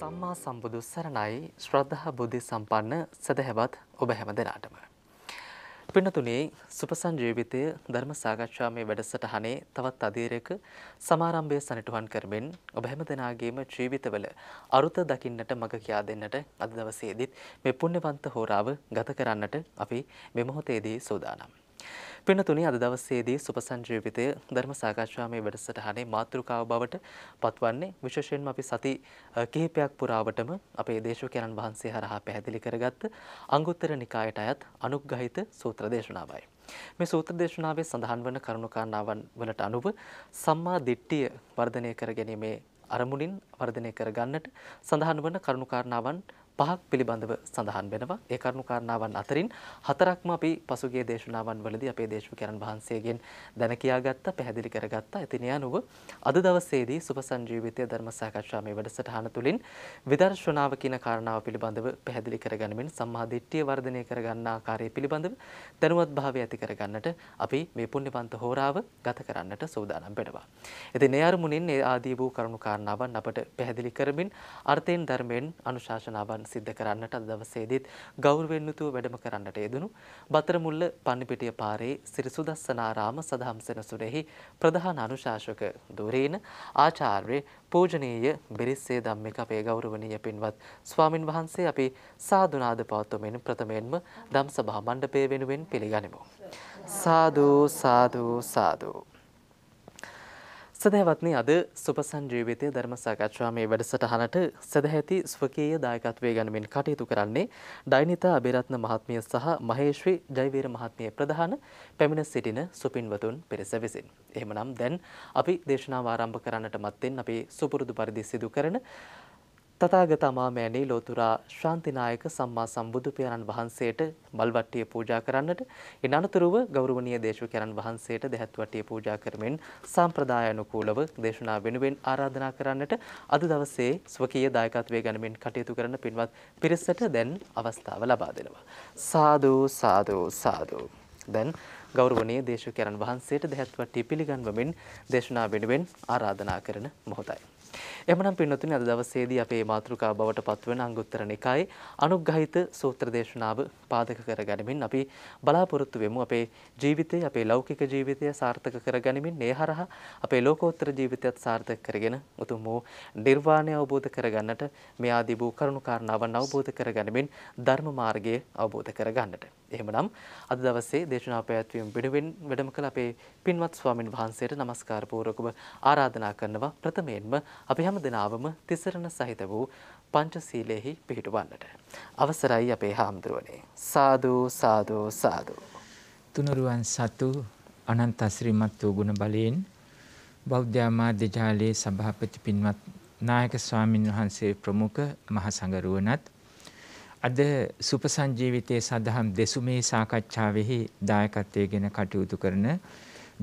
සම්මා සම්බුදු සරණයි. ශ්‍රද්ධා බුද්ධ සම්පන්න සදහැවත් ඔබ හැම දෙනාටම. පින්නතුනේ සුපසන් ජීවිතය ධර්ම සාකච්ඡාමේ වැඩසටහනේ තවත් අධීරයක සමාරම්භය සනිටුහන් කරමින් ඔබ හැම දෙනාගේම ජීවිතවල අරුත දකින්නට මඟ කියා දෙන්නට අද දවසේදීත් මේ පුණ්‍යවන්ත හෝරාව ගත කරන්නට අපි මේ මොහොතේදී සූදානම්. පින්නතුනි අද දවසේදී සුපසන් ජීවිතය ධර්ම සාකච්ඡාමේ වැඩසටහනේ මාතෘකාව බවට පත්වන්නේ විශේෂයෙන්ම අපි සති කිහිපයක් පුරාවටම අපේ දේශකයන්න් වහන්සේ හරහා පැහැදිලි කරගත් අංගුත්තර නිකායට අයත් අනුග්‍රහිත සූත්‍ර දේශනාවයි. මේ සූත්‍ර දේශනාවේ සඳහන් වන කරුණු කාරණාවන් වලට අනුව සම්මා දිට්ඨිය වර්ධනය කරගැනීමේ අරමුණින් වර්ධනය කරගන්නට සඳහන් වන කරුණු කාරණාවන් පහක් පිළිබඳව සඳහන් වෙනවා. ඒ කරුණු කාරණාවන් අතරින් හතරක්ම අපි පසුගිය දේශනාවන් වලදී අපේ දේශකයන් වහන්සේගෙන් දැන කියාගත්තා, පැහැදිලි කරගත්තා. ඉතින් යනුව අද දවසේදී සුපසන් ජීවිතය ධර්ම සාකච්ඡාමේ වැඩසටහන තුළින් විදර්ශනාව කියන කාරණාව පිළිබඳව පැහැදිලි කරගැනීමෙන් සම්මා දිට්ඨිය වර්ධනය කරගන්න ආකාරය පිළිබඳව දැනුවත් භාවය ඇති කරගන්නට අපි මේ පුණ්‍යවන්ත හෝරාව ගත කරන්නට සූදානම් වෙනවා. ඉතින් ඒ අරමුණින් ඒ ආදී වූ කරුණු කාරණාවන් අපට පැහැදිලි කරමින් අර්ථයෙන් ධර්මයෙන් අනුශාසනාවන් සිද්ධ කරන්නට අද දවසේදීත් ගෞරවයෙන් යුතුව වැඩම කරන්නට යෙදුණු බතරමුල්ල පන්නිපිටිය පාරේ සිරිසුදස්සනාරාම සදහම් සෙනසුරෙහි ප්‍රධාන අනුශාසක දුරේන ආචාර්ය පූජනීය බිරිස්සේ ධම්මික අපේ ගෞරවනීය පින්වත් ස්වාමින් වහන්සේ අපි සාදුනාද පවත්වමින් ප්‍රථමයෙන්ම ධම් සභා මණ්ඩපය වෙනුවෙන් පිළිගනිමු. සාදු සාදු සාදු. සදහවත්නි අද සුපසන් ජීවිතය ධර්ම සාකච්ඡාමේ වැඩසටහනට සදැහැති ස්වකීය දායකත්වයේ ගනිමින් කටයුතු කරන්නේ ඩයිනිතා අබේරත්න මහත්මිය සහ මහේශ්‍රී ජයවීර මහත්මිය ප්‍රධාන පැමිණ සිටින සුපින්වතුන් පිරිස විසින්. එහෙමනම් දැන් අපි දේශනාව ආරම්භ කරන්නට මත්තෙන් අපි සුපුරුදු පරිදි සිදු කරන තථාගත අමාමෑණී ලෝතුරා ශාන්තිනායක සම්මා සම්බුදු පියාණන් වහන්සේට මල්වට්ටිය පූජා කරන්නට, ඉන් අනතුරුව ගෞරවනීය දේශකයන්න් වහන්සේට දෙහත් වට්ටිය පූජා කරමින් සම්ප්‍රදායානුකූලව දේශනා වෙනුවෙන් ආරාධනා කරන්නට අද දවසේ ස්වකීය දායකත්වයේ ගනිමින් කටයුතු කරන පින්වත් පිරිසට දැන් අවස්ථාව ලබා දෙනවා. සාදු සාදු සාදු. දැන් ගෞරවනීය දේශකයන්න් වහන්සේට දෙහත් වට්ටිය පිළිගන්වමින් දේශනා වෙනුවෙන් ආරාධනා කරන මොහොතයි. එමනම් පින්නතුනි අද දවසේදී අපේ මාතෘකාව බවට පත්වන අංගුත්තර නිකායේ අනුග්‍රහිත සූත්‍ර දේශනාව පාදක කරගැනීමෙන් අපි බලාපොරොත්තු වෙමු අපේ ජීවිතය, අපේ ලෞකික ජීවිතය සාර්ථක කරගැනීමෙන්, ඒ හරහා අපේ ලෝකෝත්තර ජීවිතයත් සාර්ථක කරගෙන උතුම් වූ නිර්වාණය අවබෝධ කරගන්නට, මේ ආදී වූ කරුණු කාරණාවන් අවබෝධ කරගැනීමෙන් ධර්ම මාර්ගය අවබෝධ කරගන්නට. එහෙමනම් අද දවසේ දේශනා පැවැත්වීම වෙනුවෙන් වැඩම කළ අපේ පින්වත් ස්වාමින් වහන්සේට নমස්කාර පූර්වකව ආරාධනා කරනවා ප්‍රථමයෙන්ම අපි හැම දෙනාවම තිසරණ සහිත වූ පංචශීලයෙහි පිහිටවන්නට. අවසරයි අපේ හාමුදුරුවනේ. සාදු සාදු සාදු. තුනුරුවන් සතු අනන්ත ශ්‍රීමත් වූ ගුණ බලයෙන් බෞද්ධ ආමාත්‍ය ජාලයේ සභාපති පින්වත් නායක ස්වාමින් වහන්සේ ප්‍රමුඛ මහ සංඝරුවනත් අද සුපසන් ජීවිතයේ සදහම් දෙසුමේ සාකච්ඡාවෙහි දායකත්වයේගෙන කටයුතු කරන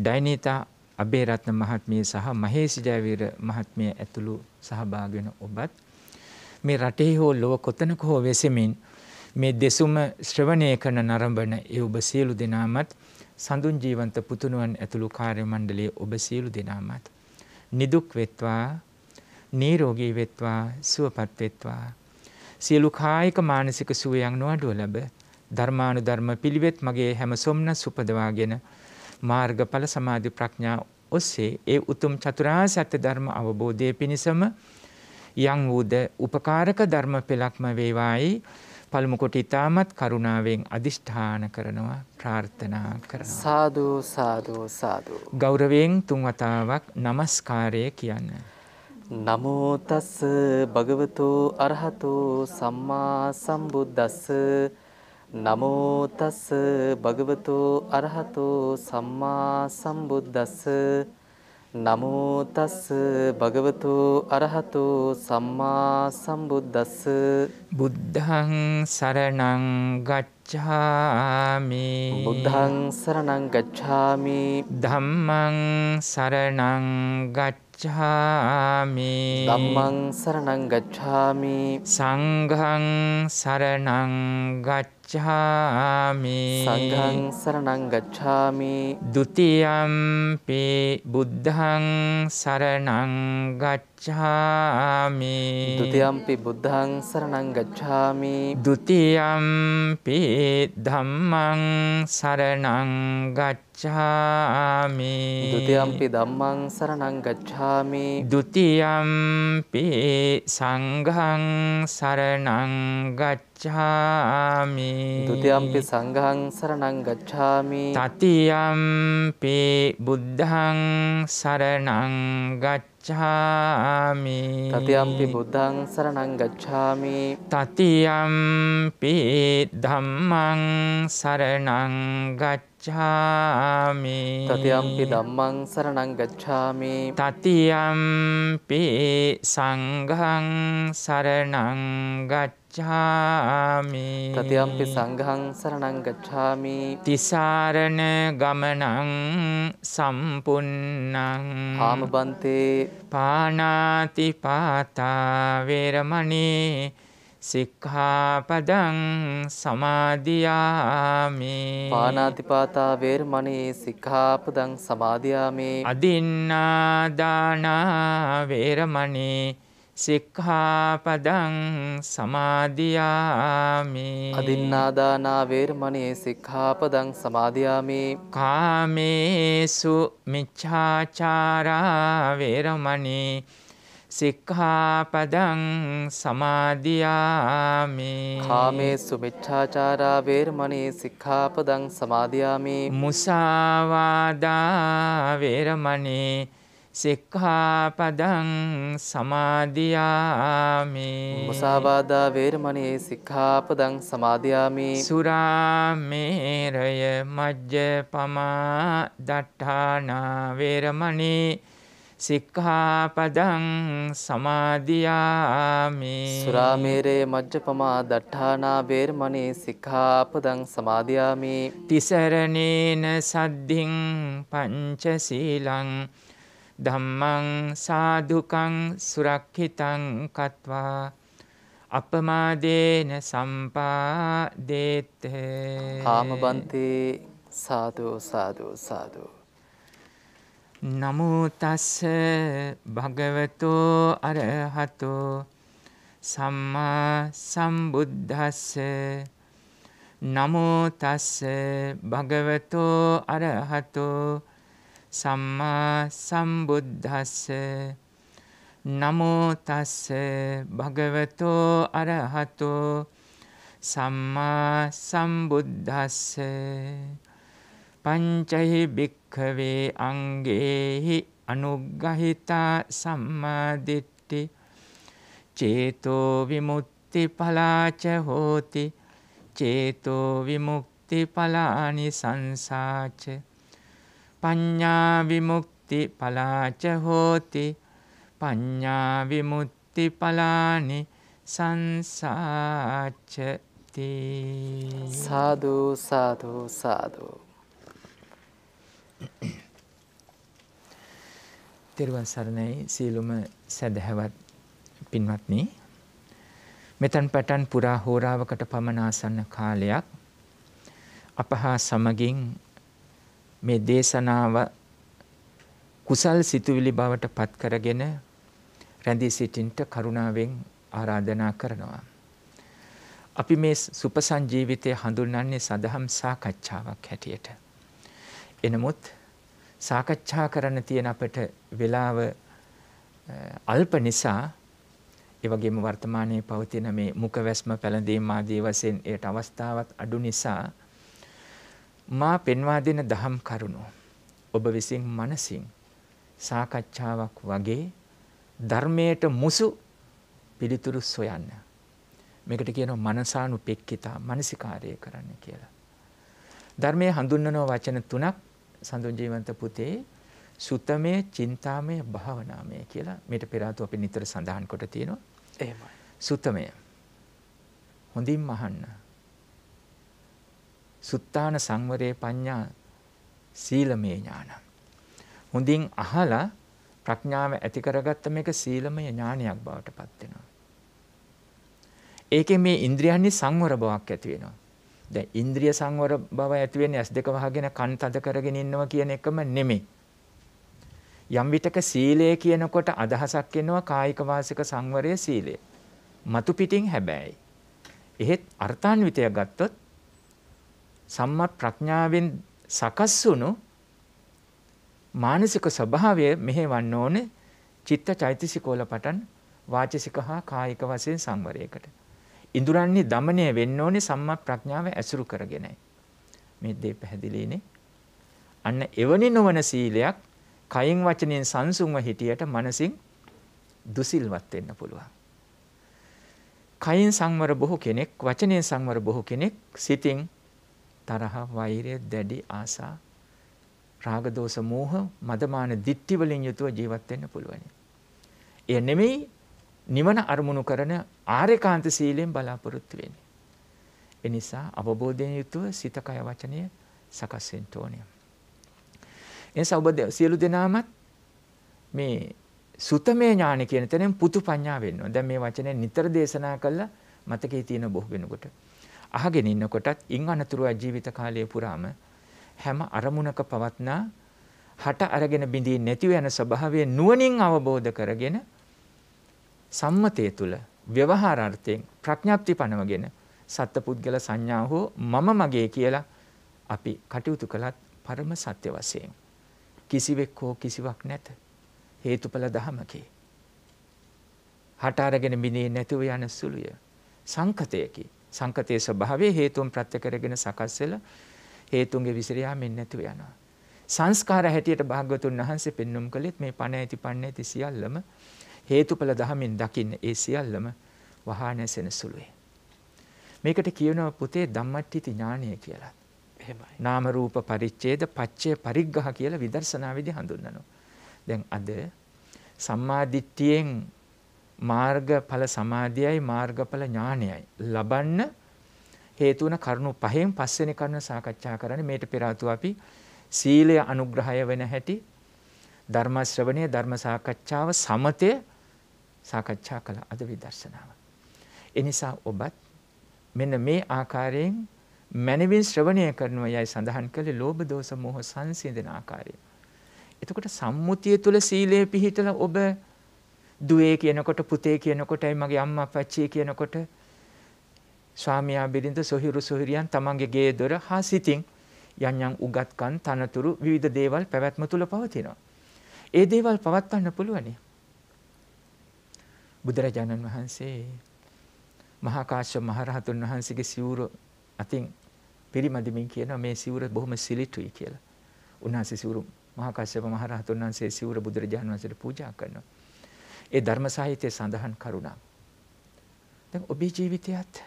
ඩයිනීතා අබේරත්න මහත්මිය සහ මහේශ ජයවීර මහත්මිය ඇතුළු සහභාගී වෙන ඔබත් මේ රටේ හෝ ලොව කොතනක හෝ වෙසෙමින් මේ දෙසුම ශ්‍රවණය කරන නරඹන ඒ ඔබ සියලු දෙනාමත්, සඳුන් ජීවන්ත පුතුණුවන් ඇතුළු කාර්ය මණ්ඩලයේ ඔබ සියලු දෙනාමත් නිදුක් වෙත්වා, නිරෝගී වෙත්වා, සුවපත් වෙත්වා. සියලු කායික මානසික සුවයන් නොඅඩුව ලැබ ධර්මානුධර්ම පිළිවෙත් මගේ හැම සොම්නස් උපදවාගෙන මාර්ගඵල සමාධි ප්‍රඥා ඔස්සේ ඒ උතුම් චතුරාර්ය සත්‍ය ධර්ම අවබෝධයේ පිණසම යම් වූද උපකාරක ධර්ම පෙළක්ම වේවායි පළමු කොට ඉතාමත් කරුණාවෙන් අදිෂ්ඨාන කරනවා, ප්‍රාර්ථනා කරනවා. සාදු සාදු සාදු. ගෞරවයෙන් තුන් වතාවක් নমස්කාරය කියන්න. නමෝ තස් භගවතෝ අරහතෝ සම්මා සම්බුද්දස්ස. නමෝ තස් භගවතෝ අරහතෝ සම්මා සම්බුද්දස්ස. නමෝ තස් භගවතෝ අරහතෝ සම්මා සම්බුද්දස්ස. බුද්ධං සරණං ගච්ඡාමි. බුද්ධං සරණං ගච්ඡාමි. ධම්මං සරණං ගච්ඡාමි. ධම්මං සරණං ගච්ඡාමි. සංඝං සරණං ගච්ඡාමි. gacchami. Sanghang saranang gacchami. Dutiyampi buddhang saranang gacchami. Dutiyampi buddhang saranang gacchami. Dutiyampi dhammang saranang gacchami. Dutiyampi dhammang saranang gacchami. Dutiyampi sanghang saranang gacchami. Tutiyampi sanghang saranang gacchami. Tatiyampi buddhang saranang gacchami. Tatiyampi buddhang saranang gacchami. Tatiyampi dhammang saranang gacchami. Tatiyampi dhammang saranang gacchami. Tatiyampi sanghang saranang gacchami. Tatiyampi sanghang saranang gacchami. Tisarana gamanang sampunnang. Hamabante panatipata viramani. Sikkhapadang samadhiyami. Panatipata virmani sikkhapadang samadhiyami. Adinnadana virmani sikkhapadang samadhiyami. Adinnadana virmani sikkhapadang samadhiyami. Kamesu micchāchāra virmani sikkhapadang samadhiyami. Kamesu micchāchāra virmani sikkhapadang samadhiyami. Musāvādā virmani sikkhapadang samadhiyami. Musāvādā virmani sikkhapadang samadhiyami. Surāmeraya majjapamā datthāna virmani sikkhapadang samadhiyami. Suramere majjapama datthana virmani sikkhapadang samadhiyami. Tisaranena saddhing panchasilang dhammang sadhukang surakhitang katva apamadena sampadete. Hamabanti sadhu sadhu sadhu. Namo tassa bhagavato arahato samma sambuddhasse. Namo tassa bhagavato arahato samma sambuddhasse. Namo tassa bhagavato arahato samma sambuddhasse. Pancahi bhikkave angehi anugahita sammaditti ceto vimutti palaca hoti ceto vimutti palani sansace panya vimutti palaca hoti panya vimutti palani sansace ti. Sadhu sadhu sadhu. තෙරුවන් සරණයි සීලුම සදහවත් පින්වත්නි, මෙතන් පටන් පුරා හෝරාවකට පමණ ආසන්න කාලයක් අප හා සමගින් මේ දේශනාව කුසල් සිතුවිලි බවට පත් කරගෙන රැඳී සිටින්ට කරුණාවෙන් ආරාධනා කරනවා. අපි මේ සුපසන් ජීවිතය හඳුන්වන්නේ සදහම් සාකච්ඡාවක් හැටියට. එනමුත් සාකච්ඡා කරන්න තියෙන අපට වෙලාව අල්ප නිසා, ඒ වගේම වර්තමානයේ පවතින මේ මුඛවැස්ම පැලඳීම් ආදී වශයෙන් ඒට අවස්ථාවත් අඩු නිසා මා පෙන්වා දෙන දහම් කරුණු ඔබ විසින් මනසින් සාකච්ඡාවක් වගේ ධර්මයට මුසු පිළිතුරු සොයන්න. මේකට කියනවා මනසානුපෙක්ඛිතා, මනසිකාර්යය කරන්න කියලා. ධර්මයේ හඳුන්වන වචන තුනක් සඳුන් ජීවන්ත පුතේ, සුතමය, චින්තාමය, භාවනාමය කියලා මේට පෙර ආතු අපි නිතර සඳහන් කොට තියෙනවා. එහෙමයි. සුතමය හොඳින්ම අහන්න. සුත්තාන සංවරේ පඤ්ඤා සීලමය ඥාන. හොඳින් අහලා ප්‍රඥාව ඇති කරගත්ත මේක සීලමය ඥානයක් බවට පත් වෙනවා. ඒකේ මේ ඉන්ද්‍රියන්නේ සංවර බවක් ඇති වෙනවා. දැන් ඉන්ද්‍රිය සංවර බව ඇති වෙන්නේ S2 වහගෙන කන් තද කරගෙන ඉන්නවා කියන එකම නෙමෙයි. යම් විටක සීලය කියනකොට අදහසක් එනවා කායික වාසික සංවරයේ සීලය. මතු පිටින් හැබැයි. එහෙත් අර්ථාන්විතය ගත්තොත් සම්මා ප්‍රඥාවෙන් සකස් වුණු මානසික ස්වභාවය මෙහෙවන්න ඕනේ චිත්ත චෛතසිකෝල පටන් වාචසික හා කායික වශයෙන් සංවරයකට. ඉඳුරන්නේ দমনය වෙන්න ඕනේ සම්මා ප්‍රඥාව ඇසුරු කරගෙනයි. මේ දෙය පැහැදිලිනේ. අන්න එවැනි නොවන සීලයක් කයින් වචනෙන් සංසුන්ව හිටියට මනසින් දුසිල්වත් වෙන්න පුළුවන්. කයින් සංවර බොහෝ කෙනෙක්, වචනෙන් සංවර බොහෝ කෙනෙක් සිතින් තරහ, වෛරය, දැඩි ආසා, රාග දෝෂ මෝහ, මදමාන දිට්ඨි වලින් යුතුව ජීවත් වෙන්න පුළුවන්. ඒ නෙමෙයි නිවන අරමුණු කරන ආර්යකාන්ත සීලයෙන් බලාපොරොත්තු වෙන්නේ. ඒ නිසා අවබෝධයෙන් යුතුව සිත කය වචනය සකස් වෙන්න ඕනේ. එනිසා ඔබ සියලු දෙනාමත් මේ සුතමේ ඥාන කියන තැනෙන් පුතු පඤ්ඤා වෙන්නවා. දැන් මේ වචනේ නිතර දේශනා කළා මතකයේ තියෙන බොහෝ වෙනකොට. අහගෙන ඉන්නකොටත් ඉන් අනතුරු ජීවිත කාලය පුරාම හැම අරමුණක පවත්නා හට අරගෙන බිඳී නැති වෙන ස්වභාවය නුවණින් අවබෝධ කරගෙන සම්මතය තුළ ව්‍යවහාරාර්ථයෙන් ප්‍රඥාප්ති පනවගෙන සත්පුද්ගල සංඥා හෝ මම මගේ කියලා අපි කටයුතු කළත් පරම සත්‍ය වශයෙන් කිසිවෙක් හෝ කිසිවක් නැත හේතුඵල ධමකේ හට අරගෙන මිනේ නැතුව යන සුළුය සංකතයකි. සංකතයේ ස්වභාවය හේතුන් ප්‍රත්‍ය කරගෙන සකස් වෙලා හේතුන්ගේ විසිර යාමෙන් නැතුව යනවා. සංස්කාර හැටියට භාග්‍යවතුන් වහන්සේ පෙන්වුම් කළෙත් මේ පණ ඇති පණ නැති සියල්ලම හේතුඵල ධමෙන් දකින්න ඒ සියල්ලම වහා නැසෙන සුළුයි. මේකට කියනවා පුතේ ධම්මට්ඨිති ඥානය කියලා. එහෙමයි. නාම රූප පරිච්ඡේද පච්චේ පරිග්ඝහ කියලා විදර්ශනාවේදී හඳුන්වනවා. දැන් අද සම්මා දිට්ඨියෙන් මාර්ගඵල සමාධියයි මාර්ගඵල ඥානයයි ලබන්න හේතු වන කරුණු පහෙන් පස්වෙනි කරුණ සාකච්ඡා කරන්නේ. මේට පෙර ආතුව අපි සීලය අනුග්‍රහය වෙන හැටි ධර්ම ශ්‍රවණය ධර්ම සාකච්ඡාව සමතය සාකච්ඡා කළ අද විදර්ශනාව. එනිසා ඔබත් මෙන්න මේ ආකාරයෙන් මනවින් ශ්‍රවණය කරනවා යයි සඳහන් කළේ ලෝභ දෝෂ මෝහ සංසිඳන ආකාරය. එතකොට සම්මුතිය තුළ සීලය පිහිටලා ඔබ දුවේ කියනකොට පුතේ කියනකොටයි මගේ අම්මා අපච්චි කියනකොට ස්වාමියා බිරිඳ සොහිරු සොහිරියන් තමන්ගේ ගේ දොර හා සිතින් යන් යන් උගත්කම් තනතුරු විවිධ දේවල් පැවැත්ම තුළ පවතිනවා. ඒ දේවල් පවත්වන්න පුළුවනේ. බුදුරජාණන් වහන්සේ මහා කාශ්‍යප මහ රහතුන් වහන්සේගේ සිවුර අතින් පිරිමැදමින් කියනවා මේ සිවුර බොහොම සිලිටුයි කියලා. උන්වහන්සේ සිවුර මහා කාශ්‍යප මහ රහතුන් වහන්සේ සිවුර බුදුරජාණන් වහන්සේට පූජා කරනවා. ඒ ධර්ම සාහිත්‍යයේ සඳහන් කරුණා. දැන් ඔබේ ජීවිතයත්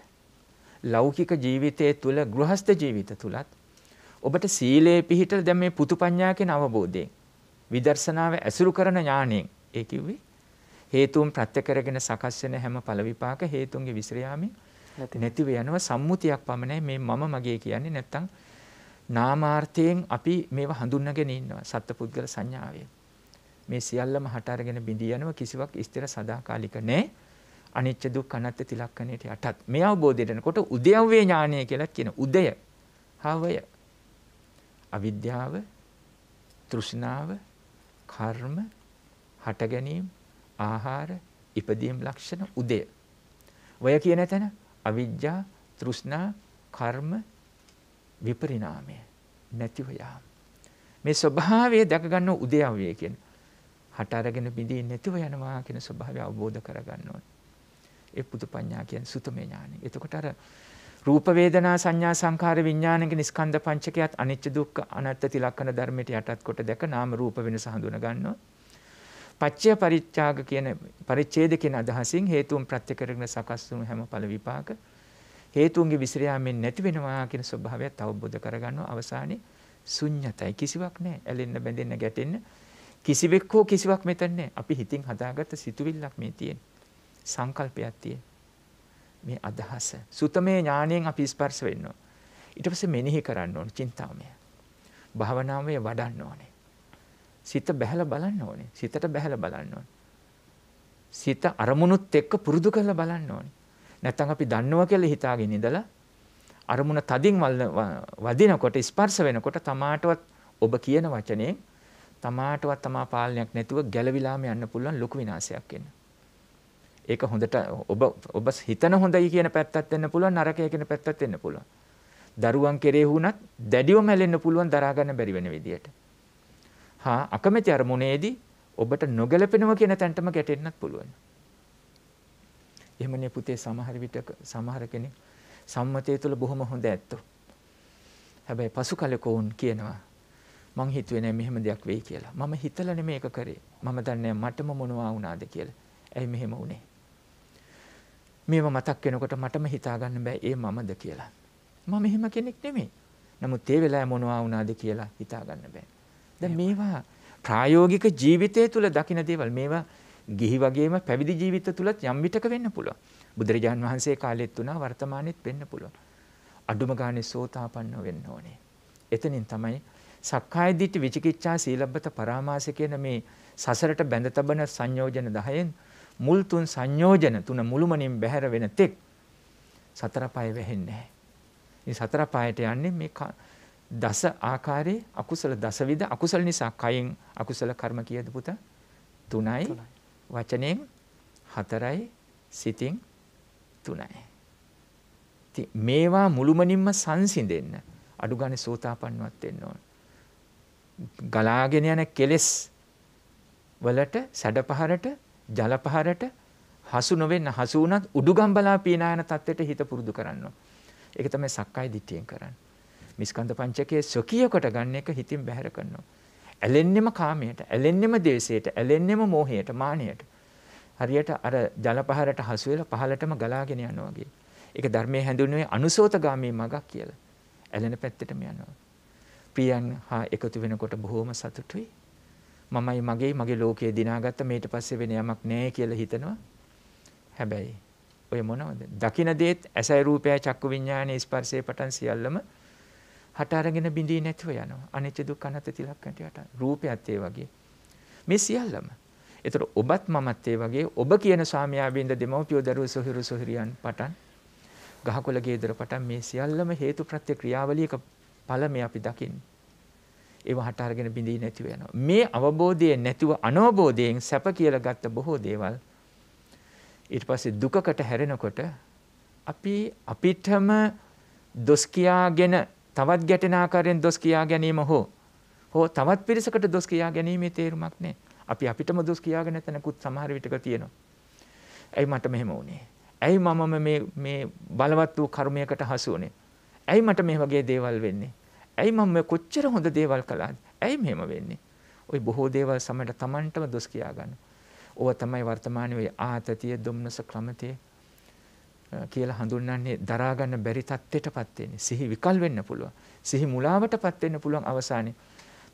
ලෞකික ජීවිතයේ තුල ගෘහස්ත ජීවිත තුලත් ඔබට සීලයේ පිහිටලා දැන් මේ පුතුපඤ්ඤා කියන අවබෝධයෙන් විදර්ශනාව ඇසුරු කරන ඥාණයෙන් ඒ කිව්වේ හේතුන් ප්‍රත්‍ය කරගෙන සකස් වෙන හැම ඵල විපාක හේතුන්ගේ විසිර යාමෙන් නැතිව යනව සම්මුතියක් පමණයි මේ මම මගේ කියන්නේ. නැත්තම් නාමාර්ථයෙන් අපි මේව හඳුන්වගෙන ඉන්නවා සත්පුද්ගල සංඥාවේ. මේ සියල්ලම හට අරගෙන බිඳී යනව කිසිවක් ස්ථිර සදාකාලික නැහැ. අනිච්ච දුක්ඛ අනාත්ම තිලක්කණයට යටත් මේ අවබෝධයට එනකොට උදයවේ ඥානය කියලා කියන උදය හවය අවිද්‍යාව තෘෂ්ණාව කර්ම හට ගැනීම ආහාර ඉපදීම් ලක්ෂණ උදය වය කියන තැන අවිජ්ජා තෘෂ්ණා කර්ම විපරිණාමය නැතිව යාම මේ ස්වභාවය දැක ගන්න උදයවය කියන හට අරගෙන බිඳී නැතිව යනවා කියන ස්වභාවය අවබෝධ කර ගන්න ඕනේ. ඒ පුදුපඤ්ඤා කියන්නේ සුතමේ ඥානෙ. එතකොට අර රූප වේදනා සංඥා සංඛාර විඥාන කියන ස්කන්ධ පංචකයත් අනිච්ච දුක්ඛ අනාත්ම තිලක්කන ධර්මයට යටත් කොට දැක නාම රූප වෙනස හඳුනා ගන්නවා. පච්චය පරිත්‍යාග කියන පරිච්ඡේද කියන අදහසින් හේතුන් ප්‍රත්‍ය කරගෙන සකස් වුණු හැම ඵල විපාක හේතුන්ගේ විසිර යාමෙන් නැති වෙනවා කියන ස්වභාවයත් අවබෝධ කරගන්නවා. අවසානයේ ශුන්්‍යතයි කිසිවක් නැහැ. ඇලෙන්න බැඳෙන්න ගැටෙන්න කිසිවෙක් හෝ කිසිවක් මෙතන නැහැ. අපි හිතින් හදාගත්ත සිතුවිල්ලක් මේ තියෙන සංකල්පයක් තියෙන. මේ අදහස සුතමේ ඥාණයෙන් අපි ස්පර්ශ වෙන්න ඕන. ඊට පස්සේ මෙනෙහි කරන්න ඕන චින්තාමය. භාවනාවේ වඩන්න ඕනේ. සිත බැහැලා බලන්න ඕනේ. සිතට බැහැලා බලන්න ඕනේ. සිත අරමුණුත් එක්ක පුරුදු කරලා බලන්න ඕනේ. නැත්නම් අපි දන්නවා කියලා හිතාගෙන ඉඳලා අරමුණ තදින් වදිනකොට ස්පර්ශ වෙනකොට තමාටවත් ඔබ කියන වචනේ තමාටවත් තමා පාලනයක් නැතුව ගැලවිලාම යන්න පුළුවන් ලොකු විනාශයක් වෙන. ඒක හොඳට ඔබ හිතන හොඳයි කියන පැත්තත් වෙන්න පුළුවන් නරකය කියන පැත්තත් වෙන්න පුළුවන්. දරුවන් කෙරේ වුණත් දැඩිව මැලෙන්න පුළුවන් දරා ගන්න බැරි වෙන විදියට. හා අකමැති අරමුණේදී ඔබට නොගැලපෙනවා කියන තැනටම ගැටෙන්නත් පුළුවන්. එහෙමනේ පුතේ සමහර විටක සමහර කෙනෙක් සම්මතය තුළ බොහොම හොඳ ඇත්තෝ. හැබැයි පසු කලක වුන් කියනවා මං හිතුවේ නෑ මෙහෙම දෙයක් වෙයි කියලා. මම හිතලා නෙමෙයි ඒක කරේ. මම දන්නේ මටම මොනවා වුණාද කියලා. ඇයි මෙහෙම වුනේ? මේව මතක් වෙනකොට මටම හිතා ගන්න බෑ ඒ මමද කියලා. මම එහෙම කෙනෙක් නෙමෙයි. නමුත් ඒ වෙලාවේ මොනවා වුණාද කියලා හිතා ගන්න බෑ. දැන් මේවා ප්‍රායෝගික ජීවිතය තුළ දකින්න දේවල්. මේවා ගිහි වගේම පැවිදි ජීවිත තුලත් යම් විටක වෙන්න පුළුවන්. බුදුරජාන් වහන්සේ කාලෙත් වුණා වර්තමානෙත් වෙන්න පුළුවන්. අඩුම ගානේ සෝතාපන්න වෙන්න ඕනේ. එතනින් තමයි සක්කාය දිට්ඨි විචිකිච්ඡා සීලබ්බත පරාමාස කියන මේ සසරට බැඳ තබන සංයෝජන 10න් මුල් තුන් සංයෝජන තුන මුළුමනින් බැහැර වෙන තෙක් සතර පය වෙහෙන්නේ නැහැ. මේ සතර පයට යන්නේ මේ දස ආකාරයේ අකුසල දසවිධ අකුසල නිසා කයෙන් අකුසල කර්ම කියද පුතා 3යි වචනෙන් 4යි සිතින් 3යි. ඉතින් මේවා මුළුමනින්ම සංසිඳෙන්න අඩු ගානේ සෝතාපන්නවත් වෙන්න ඕන. ගලාගෙන යන කෙලෙස් වලට සැඩපහරට ජලපහරට හසු නොවෙන්න හසු වුණත් උඩුගම් බලා පීනා යන තත්ත්වයට හිත පුරුදු කරන්න ඕන. ඒක තමයි සක්කාය දිට්ඨියෙන් කරන්නේ. මිස්කන්ධ පංචකයේ සොකිය කොට ගන්න එක හිතින් බැහැර කරනවා. ඇලෙන්නෙම කාමයට, ඇලෙන්නෙම දේශයට, ඇලෙන්නෙම මෝහයට, මානයට. හරියට අර ජලපහරට හසු වෙලා පහළටම ගලාගෙන යනවා වගේ. ඒක ධර්මයේ හැඳින්වෙන්නේ අනුසෝතගාමී මගක් කියලා. ඇලෙන පැත්තටම යනවා. ප්‍රියන් හා එකතු වෙනකොට බොහොම සතුටුයි. මමයි මගේ ලෝකයේ දිනාගත්ත මේට පස්සේ වෙන යමක් නැහැ කියලා හිතනවා. හැබැයි ඔය මොනවද? දකින දේත් ඇසයි රූපය චක්කු විඥානයේ ස්පර්ශයේ පටන් සියල්ලම හට අරගෙන බිඳී නැතුව යනවා. අනිත්‍ය දුක්ඛ අනාත්ම තිලක්කන්ට යට. රූපයත් ඒ වගේ. මේ සියල්ලම. ඒතර ඔබත් මමත් ඒ වගේ ඔබ කියන ස්වාමියා බින්ද දෙමව්පියෝ දරුවෝ සොහිරු සොහිරියන් පටන් ගහකොළ ගේදර පටන් මේ සියල්ලම හේතු ප්‍රත්‍ය ක්‍රියාවලියක ඵල මේ අපි දකින්නේ. ඒව හට අරගෙන බිඳී නැතුව යනවා. මේ අවබෝධයේ නැතුව අනවබෝධයෙන් සැප කියලා ගත්ත බොහෝ දේවල් ඊට පස්සේ දුකකට හැරෙනකොට අපි අපිටම දොස් කියාගෙන තවත් ගැටෙන ආකාරයෙන් දොස් කියා ගැනීම හෝ තවත් පිරිසකට දොස් කියා ගැනීමේ තේරුමක් නැහැ. අපි අපිටම දොස් කියාගෙන තනකුත් සමහර විටක තියෙනවා. ඇයි මට මෙහෙම වුනේ? ඇයි මම මේ බලවත් වූ කර්මයකට හසු වුනේ? ඇයි මට මේ වගේ දේවල් වෙන්නේ? ඇයි මම කොච්චර හොඳ දේවල් කළාද? ඇයි මෙහෙම වෙන්නේ? ওই බොහෝ දේවල් සමහරට Tamanටම දොස් කියා ගන්න. ඕවා තමයි වර්තමානයේ ආතතිය, දුම්නස ක්‍රමතේ කියලා හඳුන්වන්නේ දරා ගන්න බැරි තත්ත්වයටපත් වෙන්නේ. සිහි විකල් වෙන්න පුළුවන්. සිහි මුලාවටපත් වෙන්න පුළුවන් අවසානයේ.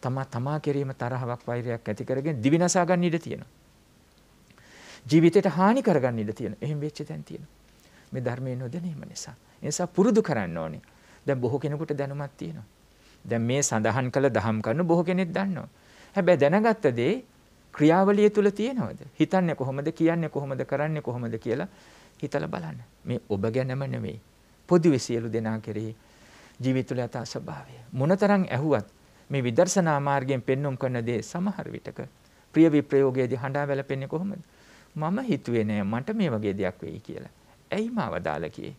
තමා කෙරෙහිම තරහවක් වෛරයක් ඇති කරගෙන දිවිනසා ගන්න ඉඩ තියෙනවා. ජීවිතයට හානි කරගන්න ඉඩ තියෙනවා. එහෙම වෙච්ච තැන් තියෙනවා. මේ ධර්මයේ නොදැනීම නිසා. ඒ නිසා පුරුදු කරන්න ඕනේ. දැන් බොහෝ කෙනෙකුට දැනුමක් තියෙනවා. දැන් මේ සඳහන් කළ දහම් කරුණු බොහෝ කෙනෙක් දන්නවා. හැබැයි දැනගත්ත දේ ක්‍රියාවලිය තුල තියෙනවද? හිතන්නේ කොහොමද, කියන්නේ කොහොමද, කරන්නේ කොහොමද කියලා හිතලා බලන්න. මේ ඔබ ගැනම නෙමෙයි. පොදුවේ සියලු දෙනා කෙරෙහි ජීවිත තුළ යථා ස්වභාවය. මොනතරම් ඇහුවත් මේ විදර්ශනා මාර්ගයෙන් පෙන්වුම් කරන දේ සමහර විටක ප්‍රිය විප්‍රයෝගයේදී හඬා වැළපෙන්නේ කොහොමද? මම හිතුවේ නෑ මට මේ වගේ දෙයක් වෙයි කියලා. ඇයි මාව දාලා කියේ?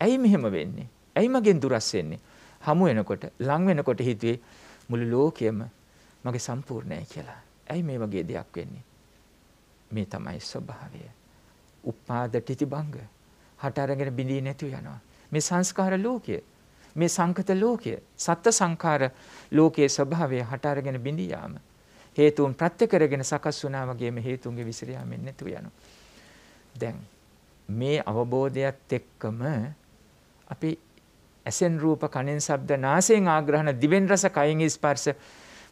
ඇයි මෙහෙම වෙන්නේ? ඇයි මගෙන් දුරස් වෙන්නේ? හමු වෙනකොට, ලං වෙනකොට හිතුවේ මුළු ලෝකයම මගේ සම්පූර්ණයි කියලා. ඇයි මේ වගේ දෙයක් වෙන්නේ? මේ තමයි ස්වභාවය. උපාද තිතිබංග හට අරගෙන බිඳී නැතුව යනවා. මේ සංස්කාර ලෝකය, මේ සංකත ලෝකය, සත්ත්ව සංඛාර ලෝකයේ ස්වභාවය හට අරගෙන බිඳී යාම. හේතුන් ප්‍රත්‍ය කරගෙන සකස් වුණා වගේම හේතුන්ගේ විසිර යාමෙන් නැතුව යනවා. දැන් මේ අවබෝධයත් එක්කම අපි ඇසෙන් රූප, කනෙන් ශබ්ද, නාසයෙන් ආග්‍රහණ, දිවෙන් රස, කයෙන් ස්පර්ශ,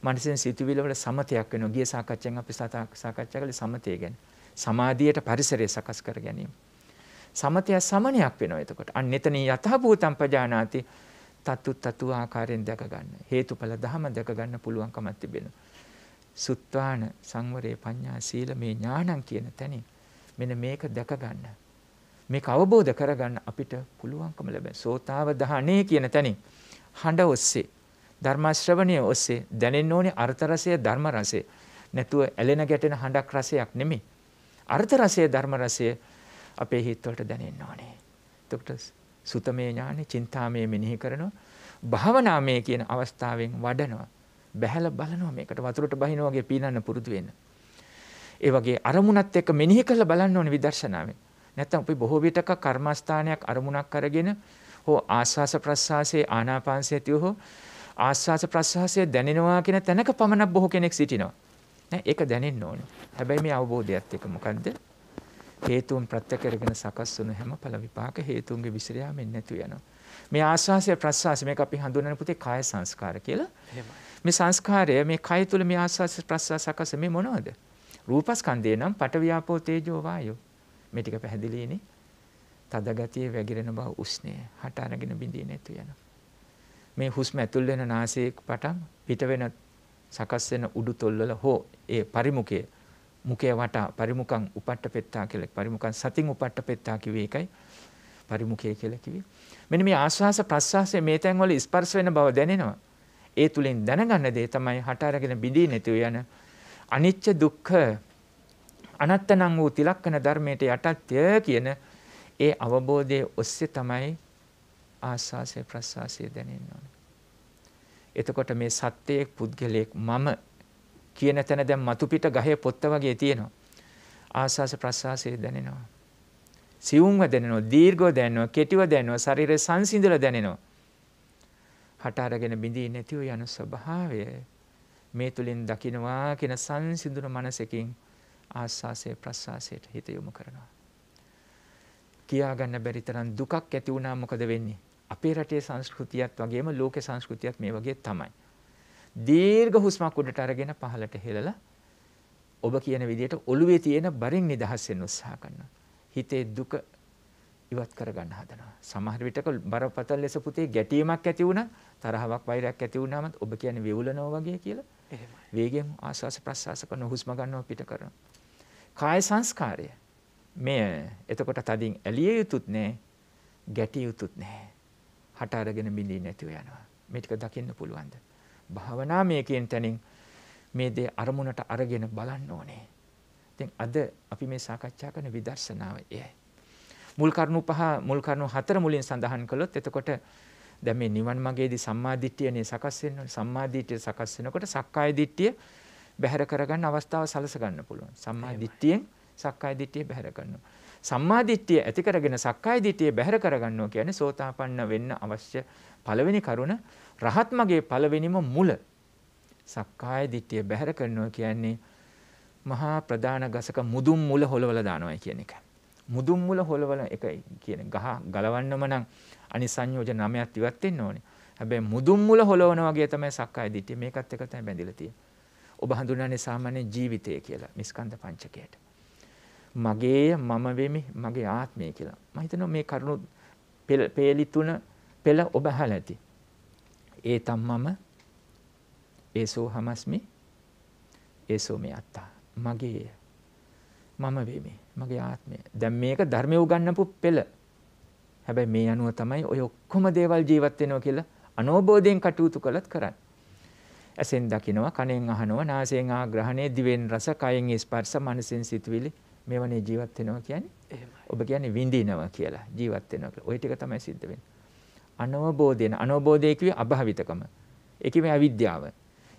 මනසෙන් සිතුවිලි වල සමතයක් වෙනවා. ගිය සාකච්ඡෙන් අපි සාකච්ඡා කළේ සමතය ගැන. සමාධියට පරිසරය සකස් කර ගැනීම. සමතය සමණයක් වෙනවා එතකොට. අන්න එතන යථාභූතම් පජානාති තතු ආකාරයෙන් දැක ගන්න. හේතුඵල ධම දැක ගන්න පුළුවන්කමක් තිබෙනවා. සුත්වාන සංවරේ පඤ්ඤා සීල මේ ඥානං කියන තැනින් මෙන්න මේක දැක ගන්න. මේක අවබෝධ කරගන්න අපිට පුළුවන්කම ලැබෙන සෝතාවදහණේ කියන තැනින් හඬ ඔස්සේ ධර්ම ශ්‍රවණිය ඔස්සේ දැනෙන්න ඕනේ අර්ථ රසය ධර්ම රසය. නැතුව ඇලෙන ගැටෙන හඬක් රසයක් නෙමෙයි. අර්ථ රසය ධර්ම රසය අපේ හිත වලට දැනෙන්න ඕනේ. එතකොට සුතමේ ඥානෙ චින්තාමේ මෙනෙහි කරනවා. භාවනාමේ කියන අවස්ථාවෙන් වඩනවා. බැහැලා බලනවා මේකට වතුරට බහිනවා වගේ පීනන්න පුරුදු වෙන්න. ඒ වගේ අරමුණත් එක්ක මෙනෙහි කරලා බලන්න ඕනේ විදර්ශනාවෙන්. නැත්නම් අපි බොහෝ විටක කර්මස්ථානයක් අරමුණක් අරගෙන හෝ ආස්වාස ප්‍රස්වාසයේ ආනාපානසතිය හෝ ආස්වාස ප්‍රස්වාසයේ දැනෙනවා කියන තැනක පමණක් බොහෝ කෙනෙක් සිටිනවා. නෑ ඒක දැනෙන්න ඕනේ. හැබැයි මේ අවබෝධයත් එක මොකද්ද? හේතුන් ප්‍රත්‍ය කරගෙන සකස් වුණු හැම ඵල විපාක හේතුන්ගේ විසිරයාමෙන් නැතු වෙනවා. මේ ආස්වාසය ප්‍රස්වාසය මේක අපි හඳුන්වන පුතේ කාය සංස්කාර කියලා. මේ සංස්කාරය මේ කය තුල මේ ආස්වාස ප්‍රස්වාස සකස් මේ මොනවද? රූපස්කන්ධය නම් පටවියාපෝ තේජෝ වායෝ. මේ ටික පැහැදිලිනේ. තද ගතිය වැగిරෙන බව උෂ්ණය හට අරගෙන බිඳී නැතු යන. මේ හුස්ම ඇතුල් වෙන නාසයේ පටන් පිට වෙන සකස් වෙන උඩු තොල්වල හෝ ඒ පරිමුඛයේ මුඛය වටා පරිමුඛං උපට්ඨපෙත්තා කියලා පරිමුඛං සතින් උපට්ඨපෙත්තා කිව්වේ ඒකයි පරිමුඛය කියලා කිව්වේ. මෙන්න මේ ආස්වාස ප්‍රස්වාසයේ මේ තැන්වල ස්පර්ශ වෙන බව දැනෙනවා. ඒ තුලින් දැනගන්න දේ තමයි හට අරගෙන බිඳී නැතු යන අනිච්ච දුක්ඛ අනත්ත නම් වූ තිලක්කන ධර්මයට යටත්ය කියන ඒ අවබෝධයේ ඔස්සේ තමයි ආස්වාසය ප්‍රස්වාසය දැනෙන්න ඕනේ. එතකොට මේ සත්‍යයේ පුද්ගලයෙක් මම කියන තැන දැන් මතු පිට ගහේ පොත්ත වගේ තියෙනවා. ආස්වාස ප්‍රස්වාසය දැනෙනවා. සිවුම්ව දැනෙනවා, දීර්ඝව දැනෙනවා, කෙටිව දැනෙනවා, ශරීරය සංසිඳිලා දැනෙනවා. හට අරගෙන බිඳී නැතිව යන ස්වභාවය මේ තුලින් දකින්නවා කියන සංසිඳුන මනසකින් ආස්වාසයේ ප්‍රස්වාසයට හිත යොමු කරනවා. කියා ගන්න බැරි තරම් දුකක් ඇති වුණා මොකද වෙන්නේ? අපේ රටේ සංස්කෘතියත් වගේම ලෝක සංස්කෘතියත් මේ වගේ තමයි. දීර්ඝ හුස්මක් උඩට අරගෙන පහළට හෙලලා ඔබ කියන විදියට ඔළුවේ තියෙන බරින් නිදහස් වෙන්න උත්සාහ කරනවා. හිතේ දුක ඉවත් කරගන්න හදනවා. සමහර විටක බරපතල ලෙස පුතේ ගැටීමක් ඇති වුණා, තරහාවක් වෛරයක් ඇති වුණාම ඔබ කියන්නේ වේවුලනවා වගේ කියලා. එහෙමයි. වේගයෙන් ආස්වාස ප්‍රස්වාස කරන හුස්ම ගන්නවා පිට කරනවා. කාය සංස්කාරය මේ එතකොට තදින් ඇලිය යුතුත් නෑ ගැටිය යුතුත් නෑ හට අරගෙන බිඳී නැතිව යනවා. මේ ටික දකින්න පුළුවන්ද? භාවනාමය කියන තැනින් මේ දේ අරමුණට අරගෙන බලන්න ඕනේ. ඉතින් අද අපි මේ සාකච්ඡා කරන විදර්ශනාව එයයි. මුල් කරුණු හතර මුලින් සඳහන් කළොත් එතකොට දැන් මේ නිවන් මාර්ගයේදී සම්මා දිට්ඨියනේ සකස් වෙනවා. සම්මා දිට්ඨිය සකස් වෙනකොට සක්කාය දිට්ඨිය බැහැර කරගන්න අවස්ථාව සලස ගන්න පුළුවන්. සම්මා දිට්ඨියෙන් සක්කාය දිට්ඨිය බැහැර කරනවා. සම්මා දිට්ඨිය ඇති කරගෙන සක්කාය දිට්ඨිය බැහැර කරගන්නවා කියන්නේ සෝතාපන්න වෙන්න අවශ්‍ය පළවෙනි කරුණ රහත් මාර්ගයේ පළවෙනිම මුල. සක්කාය දිට්ඨිය බැහැර කරනවා කියන්නේ මහා ප්‍රධාන ගසක මුදුන් මුල හොලවලා දානවා කියන එක. මුදුන් මුල හොලවලා එකයි කියන්නේ ගහ ගලවන්නම නම් අනිසංයෝජන 9ක් ඉවත් වෙන්න ඕනේ. හැබැයි මුදුන් මුල හොලවන වගේ තමයි සක්කාය දිට්ඨිය මේකත් එක තමයි බැඳිලා තියෙන්නේ. ඔබ හඳුනන්නේ සාමාන්‍ය ජීවිතය කියලා මේ ස්කන්ධ පංචකයට. මගේ මම වෙමි මගේ ආත්මය කියලා. මම හිතනවා මේ කරුණු පෙළි තුන පෙළ ඔබ අහලා ඇති. ඒ තමම ඒසෝ හමස්මි ඒසෝ මේ අත්තා. මගේ මම වෙමි මගේ ආත්මය. දැන් මේක ධර්මයේ උගන්වපු පෙළ. හැබැයි මේ අනුව තමයි ඔය ඔක්කොම දේවල් ජීවත් වෙනවා කියලා අනෝබෝධයෙන් කටයුතු කළත් කරන්නේ. ඇසෙන් දකිනවා, කනෙන් අහනවා, නාසයෙන් ආග්‍රහණය, දිවෙන් රස, කයෙන් ස්පර්ශ, මනසෙන් සිතුවිලි මේවනේ ජීවත් වෙනවා කියන්නේ. එහෙමයි. ඔබ කියන්නේ විඳිනවා කියලා, ජීවත් වෙනවා කියලා. ওই ටික තමයි සිද්ධ වෙන්නේ. අනවබෝධයෙන්, අනවබෝධය කියුවේ අභාවිතකම. ඒ කියන්නේ අවිද්‍යාව.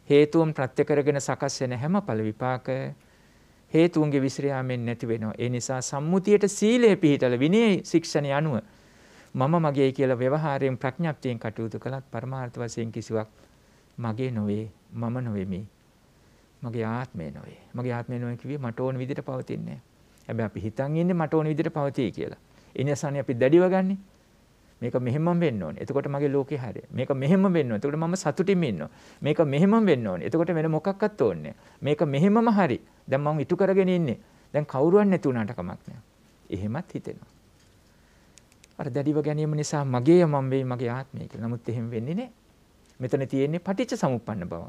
හේතුන් ප්‍රත්‍ය කරගෙන සකස් වෙන හැම ඵල විපාක හේතුන්ගේ විසිරෑමෙන් නැති වෙනවා. ඒ නිසා සම්මුතියට සීලය පිහිටල විනය ශික්ෂණය අනුව මම මගේ කියලා ව්‍යවහාරයෙන් ප්‍රඥාප්තියෙන් කටයුතු කළත් පරමාර්ථ වශයෙන් කිසිවක් මගේ නොවේ, මම නොවේමි, මගේ ආත්මය නොවේ. මගේ ආත්මය නොවේ කිව්වේ මට ඕන විදිහට පවතින්නේ නැහැ. හැබැයි අපි හිතන් ඉන්නේ මට ඕන විදිහට පවතී කියලා. ඒ නිසානේ අපි දැඩිව ගන්නෙ. මේක මෙහෙමම වෙන්න ඕනේ. එතකොට මගේ ලෝකේ හරය. මේක මෙහෙමම වෙන්න ඕනේ. එතකොට මම සතුටින් ඉන්නවා. මේක මෙහෙමම වෙන්න ඕනේ. එතකොට වෙන මොකක්වත් ඕනේ නැහැ. මේක මෙහෙමම හරි. දැන් මම ඉටු කරගෙන ඉන්නේ. දැන් කවුරුවත් නැති උනාට කමක් නැහැ. එහෙමත් හිතෙනවා. අර දැඩිව ගැනීම නිසා මගේ මම වෙයි මගේ ආත්මය කියලා. නමුත් එහෙම වෙන්නේ නැහැ. මෙතන තියෙන්නේ පටිච්ච සමුප්පන්න බව.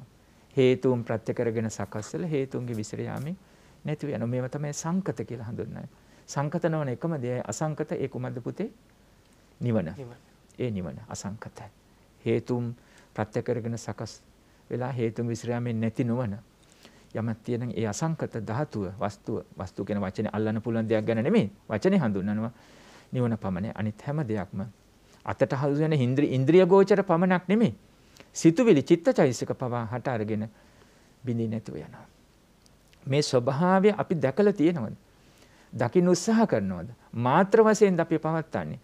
හේතුන් ප්‍රත්‍ය කරගෙන සකස් වෙලා හේතුන්ගේ විසිර යාමෙන් නැති වෙනවා. මේවා තමයි සංකත කියලා හඳුන්වන්නේ. සංකත නොවන එකම දෙයයි අසංකත. ඒ කුමද්ද පුතේ? නිවන. ඒ නිවන අසංකතයි. හේතුම් ප්‍රත්‍ය කරගෙන සකස් වෙලා හේතුම් විසිරෑමෙන් නැති නොවන යමක් තියෙන ඒ අසංකත ධාතුව වස්තුව කියන වචනේ අල්ලන්න පුළුවන් දෙයක් ගැන නෙමෙයි වචනේ හඳුන්වනවා. නිවන පමණයි. අනිත් හැම දෙයක්ම අතට හසු වෙන ඉන්ද්‍රිය ගෝචර පමණක් නෙමෙයි. සිතුවිලි චිත්තචෛසික පවා හට අරගෙන බිඳින් නැතුව යනවා. මේ ස්වභාවය අපි දැකලා තියෙනවද? දකින්න උත්සාහ කරනවද? මාත්‍ර වශයෙන්ද අපි පවත්න්නේ?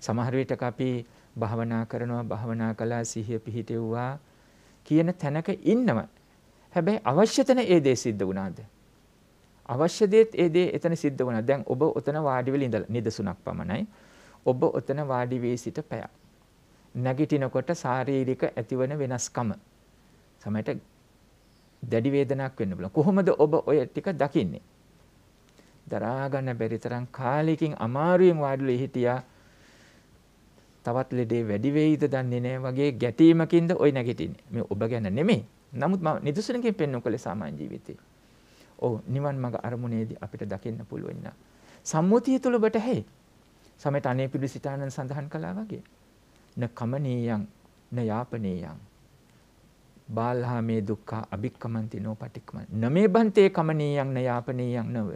සමහර විටක අපි භාවනා කළා සිහිය පිහිටෙව්වා කියන තැනක ඉන්නවා. හැබැයි අවශ්‍ය තැන ඒ දේ සිද්ධ වුණාද? අවශ්‍ය දේත් ඒ දේ එතන සිද්ධ වුණා. දැන් ඔබ ඔතන වාඩි වෙලා ඉඳලා නිදසුණක් පමණයි. ඔබ ඔතන වාඩි වී සිට පැය නැගිටිනකොට ශාරීරික ඇතිවන වෙනස්කම සමහරට දැඩි වේදනාවක් වෙන්න බලන්න. කොහොමද ඔබ ඔය ටික දකින්නේ? දරා ගන්න බැරි තරම් කාලයකින් අමාරුවෙන් වාඩිලි හිටියා. තවත් ලෙඩේ වැඩි වෙයිද දන්නේ නැහැ වගේ ගැටීමකින්ද ඔය නැගිටින්නේ. මේ ඔබ ගැන නෙමෙයි. නමුත් මම නිදසුනකින් පෙන්වන්නේ සාමාන්‍ය ජීවිතේ. ඔව් නිවන් මඟ අරමුණේදී අපිට දකින්න පුළුවන් නා. සම්මුතිය තුල ඔබට හැයි. සමහරට අනේ පිළි සිතානන් සඳහන් කළා වගේ. න කමනීයං න යාපනීයං බාලහා මේ දුක්ඛ අභික්කමන්ති නොපටික්කම න මේ බන්තේ කමනීයං න යාපනීයං නව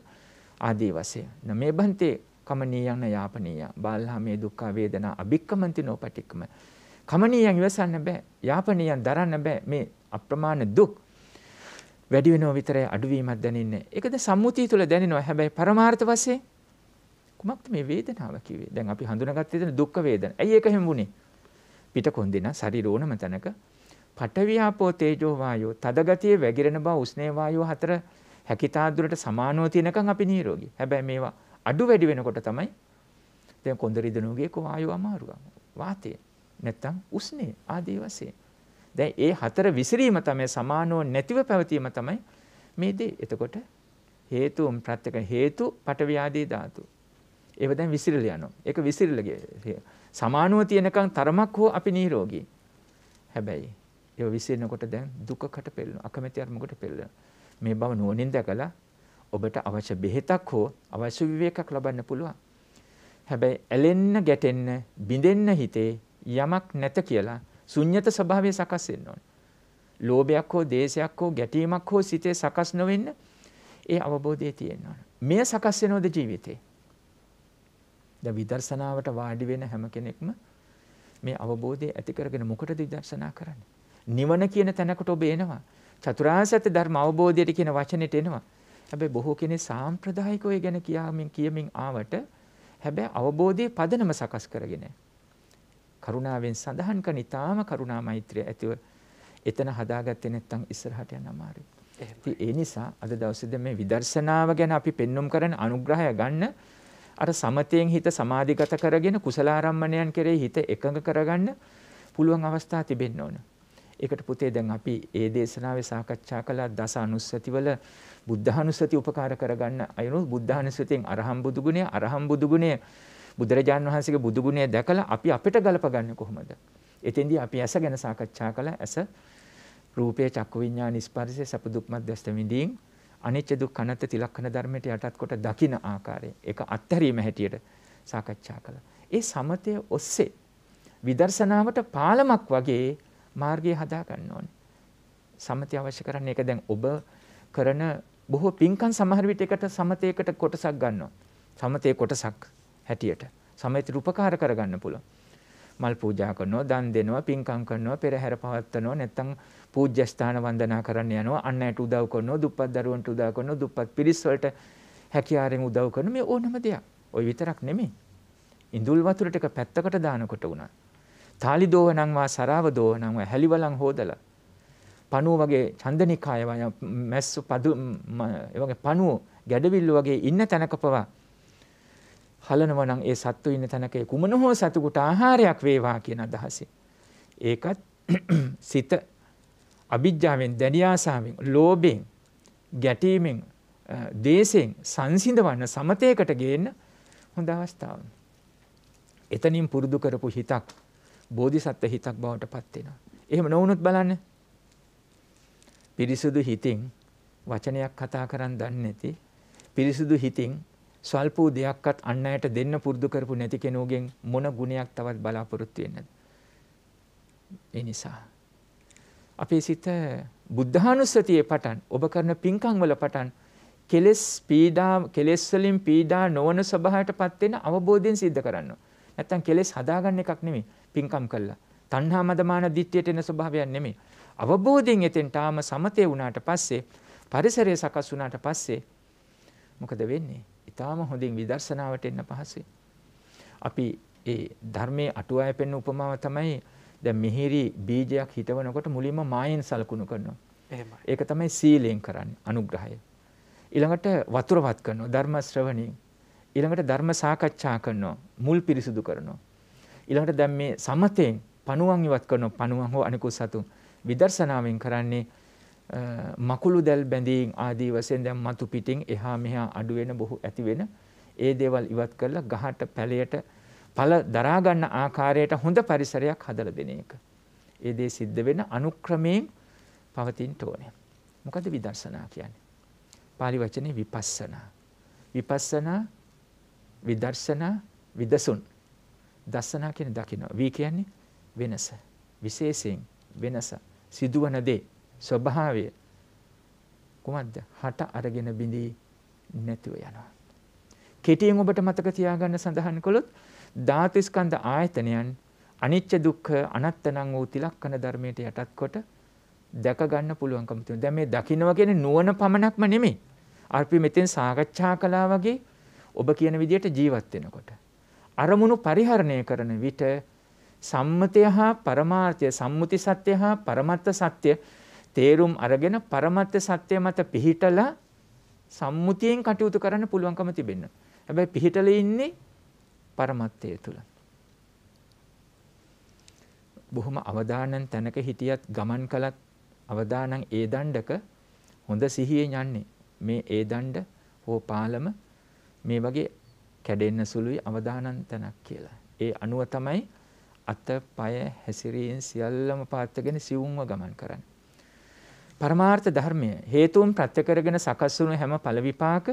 ආදී වශයෙන් න මේ බන්තේ කමනීයං න යාපනීයං බාලහා මේ දුක්ඛ වේදනා අභික්කමන්ති නොපටික්කම කමනීයං ඉවසන්න බෑ යාපනීයං දරන්න බෑ මේ අප්‍රමාණ දුක් වැඩි වෙනව විතරයි අඩුවීමක් දැනෙන්නේ. ඒකද සම්මුතිය තුළ දැනෙනවා. හැබැයි පරමාර්ථ වශයෙන් කුමක්ද මේ වේදනාව කිව්වේ? දැන් අපි හඳුනාගත්තේ දැන් දුක්ඛ වේදන. ඇයි ඒක හැම වුනේ? පිටකොන්දේන ශරීර ඕනම තැනක පඨවියාපෝ තේජෝ වායෝ තදගතිය වැගිරෙන බව උස්නේ වායෝ හතර හැකිතාදුරට සමානව තියෙනකන් අපි නිරෝගී. හැබැයි මේවා අඩු වැඩි වෙනකොට තමයි දැන් කොන්ද රිදෙනුගේ වායෝ අමාරුකම. වාතය නැත්තම් උස්නේ ආදී වශයෙන්. දැන් ඒ හතර විසිරීම තමයි සමානව නැතිව පැවතීම තමයි මේ දේ. එතකොට හේතුම් ප්‍රත්‍යක හේතු පඨවියාදී ධාතු. ඒව දැන් විසිරලා යනවා. ඒක විසිරලා ගියේ. සමානුව තියෙනකන් තරමක් හෝ අපි නිරෝගී. හැබැයි ඒව විසිරෙනකොට දැන් දුකකට පෙළෙනවා. අකමැති අරමුණකට පෙළෙනවා. මේ බව නුවණින් දැකලා ඔබට අවශ්‍ය බෙහෙතක් හෝ අවශ්‍ය විවේකයක් ලබන්න පුළුවන්. හැබැයි ඇලෙන්න, ගැටෙන්න, බිඳෙන්න හිතේ යමක් නැත කියලා ශුන්්‍යත ස්වභාවය සකස් වෙන්න ඕනේ. ලෝභයක් හෝ දේශයක් හෝ ගැටීමක් හෝ සිතේ සකස් නොවෙන්න ඒ අවබෝධය තියෙන්න ඕනේ. මෙය සකස් වෙනවද ජීවිතේ? දැන් විදර්ශනාවට වාඩි වෙන හැම කෙනෙක්ම මේ අවබෝධය ඇති කරගෙන මොකටද විදර්ශනා කරන්නේ? නිවන කියන තැනකට ඔබ එනවා. චතුරාර්ය සත්‍ය ධර්ම අවබෝධයට කියන වචනෙට එනවා. හැබැයි බොහෝ කෙනෙක් සාම්ප්‍රදායිකව ඒ ගැන කියමින් ආවට හැබැයි අවබෝධයේ පදනම සකස් කරගෙන කරුණාවෙන් සඳහන් කරන ඊටාම කරුණා මෛත්‍රිය ඇතිව එතන හදාගත්තේ නැත්නම් ඉස්සරහට යන්න අමාරුයි. ඒ නිසා අද දවසේදී මේ විදර්ශනාව ගැන අපි පෙන්눔 කරන අනුග්‍රහය ගන්න අර සමතයෙන් හිත සමාධිගත කරගෙන කුසලාරම්මණයන් කෙරෙහි හිත එකඟ කරගන්න පුළුවන් අවස්ථා තිබෙන්න ඕන. ඒකට පුතේ දැන් අපි ඒ දේශනාවේ සාකච්ඡා කළා දස අනුස්සතිවල බුද්ධානුස්සතිය උපකාර කරගන්න අයනු බුද්ධානුස්සතියෙන් අරහම් බුදු ගුණය බුදුරජාන් වහන්සේගේ බුදු ගුණය දැකලා අපි අපිට ගලපගන්නේ කොහොමද? එතෙන්දී අපි ඇස ගැන සාකච්ඡා කළා. ඇස රූපේ චක්කු විඥාන ස්පර්ශයේ සැප දුක් මධ්‍යස්ථ විඳින් අනිච්ච දුක්ඛ අනාත්ත තිලක්ෂණ ධර්මයට යටත් කොට දකින ආකාරය ඒක අත්හැරීම හැටියට සාකච්ඡා කළා. ඒ සමතය ඔස්සේ විදර්ශනාවට පාලමක් වගේ මාර්ගය හදා ගන්න ඕනේ. සමතය අවශ්‍ය කරන්නේ ඒක දැන් ඔබ කරන බොහෝ පින්කම් සමහර විට එකට සමතයකට කොටසක් ගන්නවා. සමතයේ කොටසක් හැටියට සමතයට උපකාර කරගන්න පුළුවන්. මල් පූජා කරනවා, දන් දෙනවා, පින්කම් කරනවා, පෙරහැර පවත්වනවා, නැත්නම් පූජ්‍ය ස්ථාන වන්දනා කරන්න යනවා, අන්නයට උදව් කරනවා, දුප්පත් දරුවන්ට උදව් කරනවා, දුප්පත් පිරිස් වලට හැකියාවෙන් උදව් කරන මේ ඕනම දෙයක්. ওই විතරක් නෙමෙයි. ඉඳුල් වතුර ටික පැත්තකට දානකොට උනා. තාලි දෝවණන් වා සරාව දෝවණන් වා හැලිවලන් හොදලා. පණුව වගේ චන්දනිකාය වගේ මැස්සු පදු ඒ වගේ පණුව ගැඩවිල්ල වගේ ඉන්න තැනකපවා හලනවා නම් ඒ සත්තු ඉන්න තැනක ඒ කුමන හෝ සතුකට ආහාරයක් වේවා කියන අදහසෙන්. ඒකත් සිත අවිජ්ජාවෙන්, දැඩි ආසාවෙන්, ලෝභයෙන්, ගැටීමෙන්, දේසෙන් සංසිඳවන්න සමතේකට ගේන්න හොඳ අවස්ථාවක්. එතනින් පුරුදු කරපු හිතක් බෝධිසත්ව හිතක් බවට පත් වෙනවා. එහෙම නොවුනොත් බලන්න. පිරිසුදු හිතින් වචනයක් කතා කරන් දන්නේ නැති, පිරිසුදු හිතින් සල්පූ දෙයක්වත් අන් අයට දෙන්න පුරුදු කරපු නැති කෙනෙකුගෙන් මොන ගුණයක් තවත් බලාපොරොත්තු වෙන්නද? ඒ නිසා අපේ සිත බුද්ධානුස්සතියේ පටන්, ඔබ කරන පින්කම් වල පටන් කෙලෙස් වලින් පීඩා නොවන ස්වභාවයටපත් වෙන අවබෝධයෙන් සිද්ධ කරන්න. නැත්තම් කෙලෙස් හදාගන්න එකක් නෙමෙයි පින්කම් කළා. තණ්හා මදමාන දිට්ඨියට එන ස්වභාවයක් නෙමෙයි. අවබෝධයෙන් එතෙන් තාම සමතේ වුණාට පස්සේ, පරිසරය සකස් වුණාට පස්සේ මොකද වෙන්නේ? ඊටාම හොඳින් විදර්ශනාවට එන්න පහසුයි. අපි ඒ ධර්මයේ අටුවාය පෙන්න උපමාව තමයි දැන් මිහිරි බීජයක් හිටවනකොට මුලින්ම මායෙන් සලකුණු කරනවා. එහෙමයි. ඒක තමයි සීලයෙන් කරන්නේ, අනුග්‍රහය. ඊළඟට වතුරවත් කරනවා ධර්ම ශ්‍රවණින්. ඊළඟට ධර්ම සාකච්ඡා කරනවා, මුල් පිරිසුදු කරනවා. ඊළඟට දැන් මේ සමතෙන් පණුවන් ඉවත් කරනවා, පණුවන් හෝ අනිකුත් සතුන්. විදර්ශනාවෙන් කරන්නේ මකුළු දැල් බැඳීම් ආදී වශයෙන් දැන් මතු පිටින් එහා මෙහා අඩු වෙන, බොහෝ ඇති වෙන ඒ දේවල් ඉවත් කරලා ගහට පැලයට ඵල දරා ගන්න ආකාරයට හොඳ පරිසරයක් හදලා දෙන එක. ඒ දේ සිද්ධ වෙන අනුක්‍රමයෙන් පවතින්න ඕනේ. මොකද විදර්ශනා කියන්නේ? පාලි වචනේ විපස්සනා. විපස්සනා, විදර්ශනා, විදසුන්. දර්ශනා කියන්නේ දකිනවා. වී කියන්නේ වෙනස. විශේෂයෙන් වෙනස, සිදුවන දේ, ස්වභාවය කුමක්ද හට අරගෙන බිඳී නැතුව යනවා. කෙටියෙන් ඔබට මතක තියාගන්න සඳහන් කළොත් ධාතු ස්කන්ධ ආයතනයන් අනිච්ච දුක්ඛ අනාත්ත නම් වූ තිලක්කන ධර්මයට යටත් කොට දැක ගන්න පුළුවන්කම තියෙනවා. දැන් මේ දකින්නවා කියන්නේ නුවණ පමණක්ම නෙමෙයි. අපි මෙතෙන් සාකච්ඡා කළා වගේ ඔබ කියන විදිහට ජීවත් වෙනකොට අරමුණු පරිහරණය කරන විට සම්මතය හා පරමාර්ථය, සම්මුති සත්‍ය හා පරමත්ත සත්‍ය තේරුම් අරගෙන පරමත්ත සත්‍ය මත පිහිටලා සම්මුතියෙන් කටයුතු කරන්න පුළුවන්කම තිබෙන්න. හැබැයි පිහිටලා ඉන්නේ පරමත්තය තුල. බොහොම අවදානම් තැනක හිටියත්, ගමන් කළත් අවදානම් ඒ දණ්ඩක හොඳ සිහියෙන් යන්නේ. මේ ඒ දණ්ඩ හෝ පාලම මේ වගේ කැඩෙන්න සුළුයි අවදානම් තැනක් කියලා. ඒ අනුව තමයි අත, පය, හැසිරීම් සියල්ලම පාත්ගෙන සිවුම්ව ගමන් කරන්නේ. පරමාර්ථ ධර්මය හේතුන් ප්‍රත්‍ය කරගෙන සකස් වුණු හැම ඵල විපාක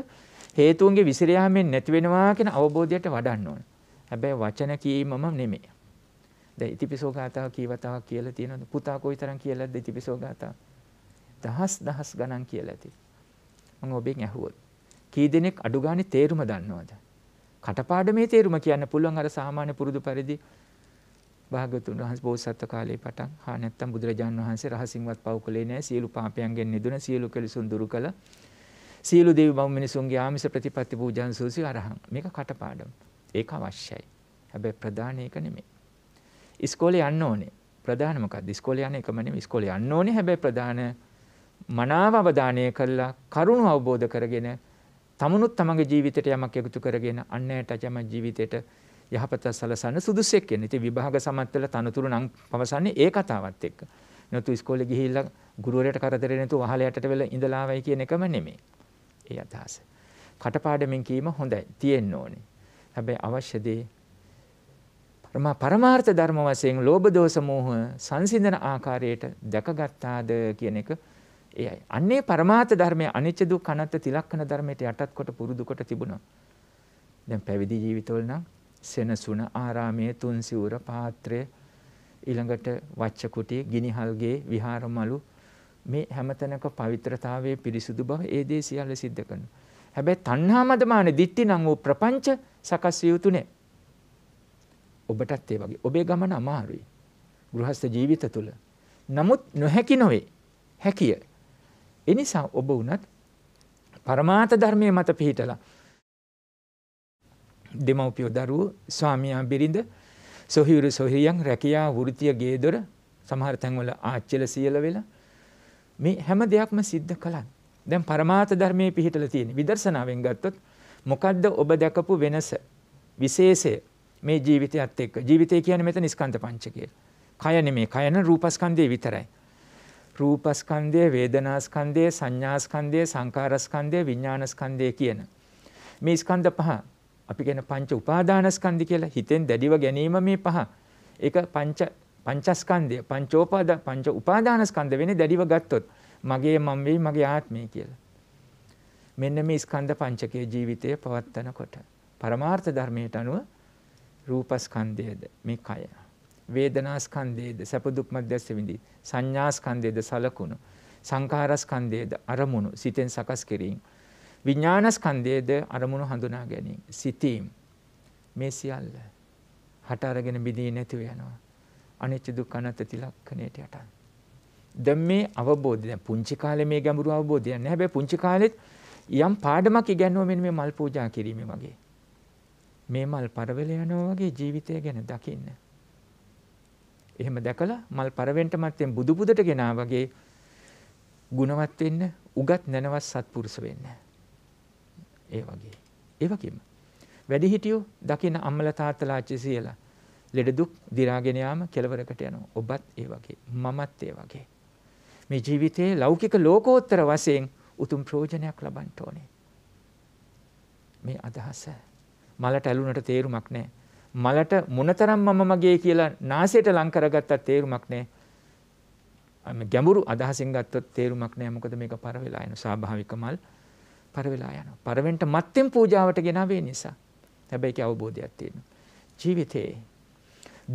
හේතුන්ගේ විසිර යාමෙන් නැති වෙනවා කියන අවබෝධයට වඩන්න ඕන. හැබැයි වචන කීමම නෙමෙයි. දැන් ඉතිපිසෝ ගාථාව කීවතාවක් කියලා තියෙනවද? පුතා කොයිතරම් කියලාද ඉතිපිසෝ ගාථා? දහස් දහස් ගණන් කියලා ඇති. මම ඔබෙන් ඇහුවොත් කී දෙනෙක් අඩු ගානේ තේරුම දන්නවද? කටපාඩමේ තේරුම කියන්න පුළුවන් අර සාමාන්‍ය පුරුදු පරිදි භාගතුන් වහන්සේ බෝසත්ත්ව කාලේ පටන්, හා නැත්තම් බුදුරජාණන් වහන්සේ රහසින්වත් පව් කළේ නැහැ, සියලු පාපයන්ගෙන් නිදුන, සියලු කෙලෙසුන් දුරු කළ, සියලු දේව බඹ මිනිසුන්ගේ ආමිෂ ප්‍රතිපත්ති පූජාන් සෝසි අරහං. මේක කටපාඩම්. ඒක අවශ්‍යයි. හැබැයි ප්‍රධාන එක නෙමෙයි. ඉස්කෝලේ යන්න ඕනේ. ප්‍රධාන මොකද්ද? ඉස්කෝලේ යන්නේ එකම නෙමෙයි. ඉස්කෝලේ යන්න ඕනේ. හැබැයි ප්‍රධාන මනාව අවධානය කළා, කරුණ අවබෝධ කරගෙන, තමනුත් තමගේ ජීවිතයට යමක් එකතු කරගෙන, අන් අයට තම ජීවිතයට යහපත සලසන සුදුසෙක් කියන්නේ. ඉතින් විභාග සමත්වල තනතුරු නම් පවසන්නේ ඒ කතාවත් එක්ක. නැතු ඉස්කෝලේ ගිහිල්ලා ගුරුවරයාට කරදරේ නැතුව අහල යටට වෙලා ඉඳලාවයි කියන එකම නෙමෙයි. ඒ අදහස. කටපාඩමින් කීම හොඳයි, තියෙන්න ඕනේ. හැබැයි අවශ්‍ය දේ පරමාර්ථ ධර්ම වශයෙන් ලෝභ දෝෂ මෝහ සංසිඳන ආකාරයට දැකගත්තාද කියන එක එයයි. අන්නේ පරමාර්ථ ධර්මයේ අනිච්ච දුක්ඛ අනාත්ත තිලක්කන ධර්මයට යටත් කොට පුරුදු කොට තිබුණා. දැන් පැවිදි ජීවිතවල නම් සෙනසුන, ආරාමයේ තුන් සිවුර පාත්‍රය, ඊළඟට වච්ච කුටි, ගිනිහල්ගේ විහාරමලු, මේ හැමතැනක පවිත්‍රතාවයේ පිරිසුදු බව ඒ දේ සියල්ල සිද්ධ කරනවා. හැබැයි තණ්හා මදමාන දිට්ඨි නම් වූ ප්‍රපංච සකස් විය යුතුනේ. ඔබටත් ඒ වගේ. ඔබේ ගමන අමාරුයි. ගෘහස්ත ජීවිත තුල. නමුත් නොහැකි නොවේ. හැකිය. ඒ නිසා ඔබ උනත් පරමාර්ථ ධර්මයේ මත පිහිටලා දෙමව්පියෝ, දරුවෝ, ස්වාමියා, බිරිඳ, සොහීරු සොහීයන්, රැකියා වෘත්තිය, ගේදොර, සමහර තැන්වල ආච්චිල සියල වෙලා මේ හැම දෙයක්ම සිද්ධ කළා. දැන් පරමාර්ථ ධර්මයේ පිහිටලා තියෙන විදර්ශනාවෙන් ගත්තොත් මොකද්ද ඔබ දැකපු වෙනස? විශේෂය මේ ජීවිතයත් එක්ක. ජීවිතය කියන්නේ මෙතන ස්කන්ධ පංචකය. කය නෙමෙයි. කය නම් රූපස්කන්ධය විතරයි. රූපස්කන්ධය, වේදනාස්කන්ධය, සංඥාස්කන්ධය, සංකාරස්කන්ධය, විඥානස්කන්ධය කියන මේ ස්කන්ධ පහ අපි කියන පංච උපාදානස්කන්ධ කියලා. හිතෙන් දැඩිව ගැනීම මේ පහ. ඒක පංචස්කන්ධය, පංච උපාදානස්කන්ධ වෙන්නේ දැඩිව ගත්තොත්. මගේ මම වෙයි, මගේ ආත්මය කියලා. මෙන්න මේ ස්කන්ධ පංචකයේ ජීවිතය පවත්නකොට පරමාර්ථ ධර්මයට අනුව රූපස්කන්ධයද මේ කය, වේදනාස්කන්ධයද සැප දුක් මැදස්ස විඳි, සංඥාස්කන්ධයද සලකුණු, සංඛාරස්කන්ධයද අරමුණු සිතෙන් සකස් කිරීම, විඥානස්කන්ධයද අරමුණු හඳුනා ගැනීම සිතීම්, මේ සියල්ල හට අරගෙන බිදී නැතිව යනවා අනිත්‍ය දුක්ඛ අනාත්ම තිලක්කණයට යට. දැන් මේ අවබෝධය දැන් පුංචි කාලේ මේ ගැඹුරු අවබෝධයක් නෑ. හැබැයි පුංචි කාලෙත් යම් පාඩමක් ඉගෙනුවා මෙන්න මේ මල් පූජා කිරීමේ වගේ. මේ මල් පරවෙල යනවා වගේ ජීවිතය ගැන දකින්න. එහෙම දැකලා මල් පරවෙන්ට මත්තෙන් බුදු බුදට ගෙනා වගේ ගුණවත් වෙන්න, උගත් නැනවත් සත්පුරුෂ වෙන්න. ඒ වගේ. ඒ වගේම වැඩි හිටියෝ දකින්න අම්මලා තාත්තලා ආච්චිලා ලෙඩ දුක් දිරාගෙන යාම කෙලවරකට යනවා. ඔබත් ඒ වගේ. මමත් ඒ වගේ. මේ ජීවිතයේ ලෞකික ලෝකෝත්තර වශයෙන් උතුම් ප්‍රයෝජනයක් ලබන්න ඕනේ. මේ අදහස මලට ඇලුනට තේරුමක් නැහැ. මලට මොනතරම් මම මගේ කියලා නාසයට ලං කරගත්තත් තේරුමක් නැහැ. ගැඹුරු අදහසින් ගත්තොත් තේරුමක් නැහැ. මොකද මේක පර වෙලා යන ස්වාභාවික මල් පර වෙලා යනවා. පරවෙන්ට මත්තෙන් පූජාවට ගෙනාවේ නිසා. හැබැයි ඒක අවබෝධයක් තියෙනවා. ජීවිතේ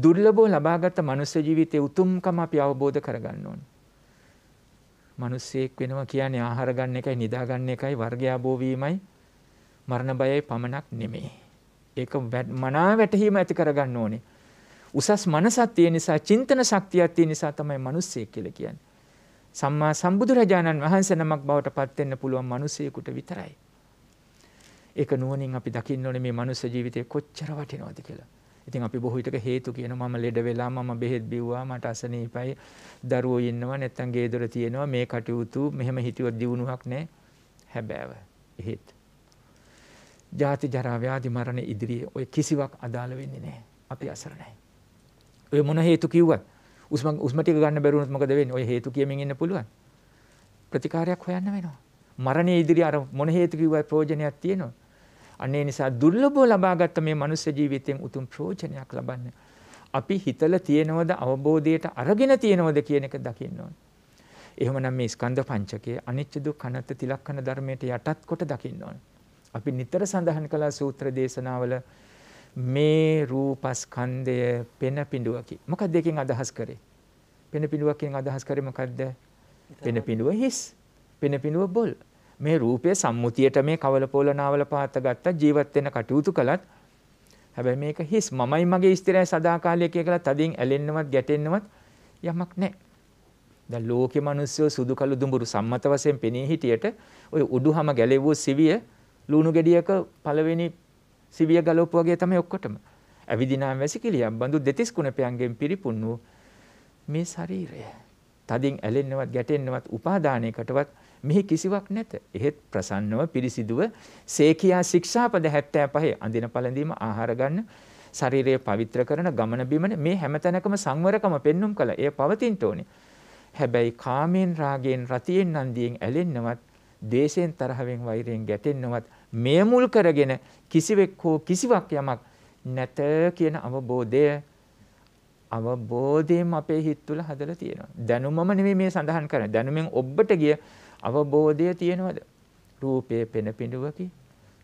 දුර්ලභව ලබාගත් මනුෂ්‍ය ජීවිතයේ උතුම්කම අපි අවබෝධ කරගන්න ඕනේ. මිනිසෙක් වෙනවා කියන්නේ ආහාර ගන්න එකයි, නිදා ගන්න එකයි, වර්ගයාභෝ වීමයි, මරණ බයයි පමණක් නෙමෙයි. ඒක මනාව වැටහීම ඇති කරගන්න ඕනේ. උසස් මනසක් තියෙන නිසා, චින්තන ශක්තියක් තියෙන නිසා තමයි මිනිසෙක් කියලා කියන්නේ. සම්මා සම්බුදුරජාණන් වහන්සේ නමක් බවට පත් වෙන්න පුළුවන් මිනිසෙකුට විතරයි. ඒක නුවණින් අපි දකින්න ඕනේ මේ මනුෂ්‍ය ජීවිතේ කොච්චර වටිනවද කියලා. ඉතින් අපි බොහෝ විටක හේතු කියනවා මම ලෙඩ වෙලා, මම බෙහෙත් බිව්වා, මට අසනීපයි, දරුවෝ ඉන්නවා, නැත්තම් ගේ දොර තියෙනවා, මේ කටයුතු මෙහෙම හිතුවත් දියුණුවක් නැහැ. හැබෑව. එහෙත් ජාති ජරා ව්‍යාධි මරණ ඉදිරියේ ඔය කිසිවක් අදාළ වෙන්නේ නැහැ. අපි අසරණයි. ඔය මොන හේතු කිව්වත් උස්ම ටික ගන්න බැරි වුණොත් මොකද වෙන්නේ? ඔය හේතු කියමින් ඉන්න පුළුවන්. ප්‍රතිකාරයක් හොයන්න වෙනවා. මරණයේ ඉදිරියේ අර මොන හේතු කිව්වත් ප්‍රයෝජනයක් තියෙනවා. අනේ නිසා දුර්ලභව ලබාගත් මේ මනුෂ්‍ය ජීවිතයෙන් උතුම් ප්‍රයෝජනයක් ලබන්න අපි හිතලා තියෙනවද, අවබෝධයට අරගෙන තියෙනවද කියන එක දකින්න ඕනේ. එහෙමනම් මේ ස්කන්ධ පංචකයේ අනිත්‍ය දුක්ඛ අනාත්ම තිලක්කන ධර්මයට යටත් කොට දකින්න ඕනේ. අපි නිතර සඳහන් කළ සූත්‍ර දේශනාවල මේ රූපස්කන්ධය පෙනපිඬුවකි. මොකක්ද ඒකෙන් අදහස් කරේ? පෙනපිඬුවක් කියන අදහස් කරේ මොකද්ද? පෙනපිඬුව හිස්, පෙනපිඬුව බොල්. මේ රූපය සම්මුතියට මේ කවල පොළනාවල පාත ගත්තා, ජීවත් වෙන කටයුතු කළත් හැබැයි මේක හිස්, මමයි මගේ ස්ථිරයි සදාකාලික කියලා තදින් ඇලෙන්නවත් ගැටෙන්නවත් යමක් නැහැ. දැන් ලෝකේ මිනිස්සු සුදු කළු දුඹුරු සම්මත වශයෙන් පෙනී හිටියට ওই උඩුහම ගැලෙවූ සිවිය ලුණු ගෙඩියක පළවෙනි සිවිය ගලවපු වගේ තමයි ඔක්කොටම. අවිදිනාම වැසිකිලියක් බඳු දෙතිස් කුණපයන්ගෙන් පිරිපුන් වූ මේ ශරීරය තදින් ඇලෙන්නවත් ගැටෙන්නවත් උපාදානයකටවත් මෙහි කිසිවක් නැත. එහෙත් ප්‍රසන්නව පිරිසිදුව සේකියා ශික්ෂාපද 75 අඳින පළඳීම, ආහාර ගන්න, ශරීරය පවිත්‍ර කරන, ගමන බිමන මේ හැමතැනකම සංවරකම පෙන්눔 කළා. එය පවතින්න ඕනේ. හැබැයි කාමෙන්, රාගයෙන්, රතියෙන්, නන්දියෙන් ඇලෙන්නවත්, ද්වේෂයෙන්, තරහවෙන්, වෛරයෙන් ගැටෙන්නවත් මේ මුල් කරගෙන කිසිවෙක් හෝ කිසිවක් යමක් නැත කියන අවබෝධයෙන් අපේ හිත තුළ හදලා තියෙනවා. දැනුමම නෙමෙයි මේ සඳහන් කරන්නේ. දැනුමෙන් ඔබට ගිය අවබෝධය තියෙනවද? රූපයේ පෙනපිඬුවකි,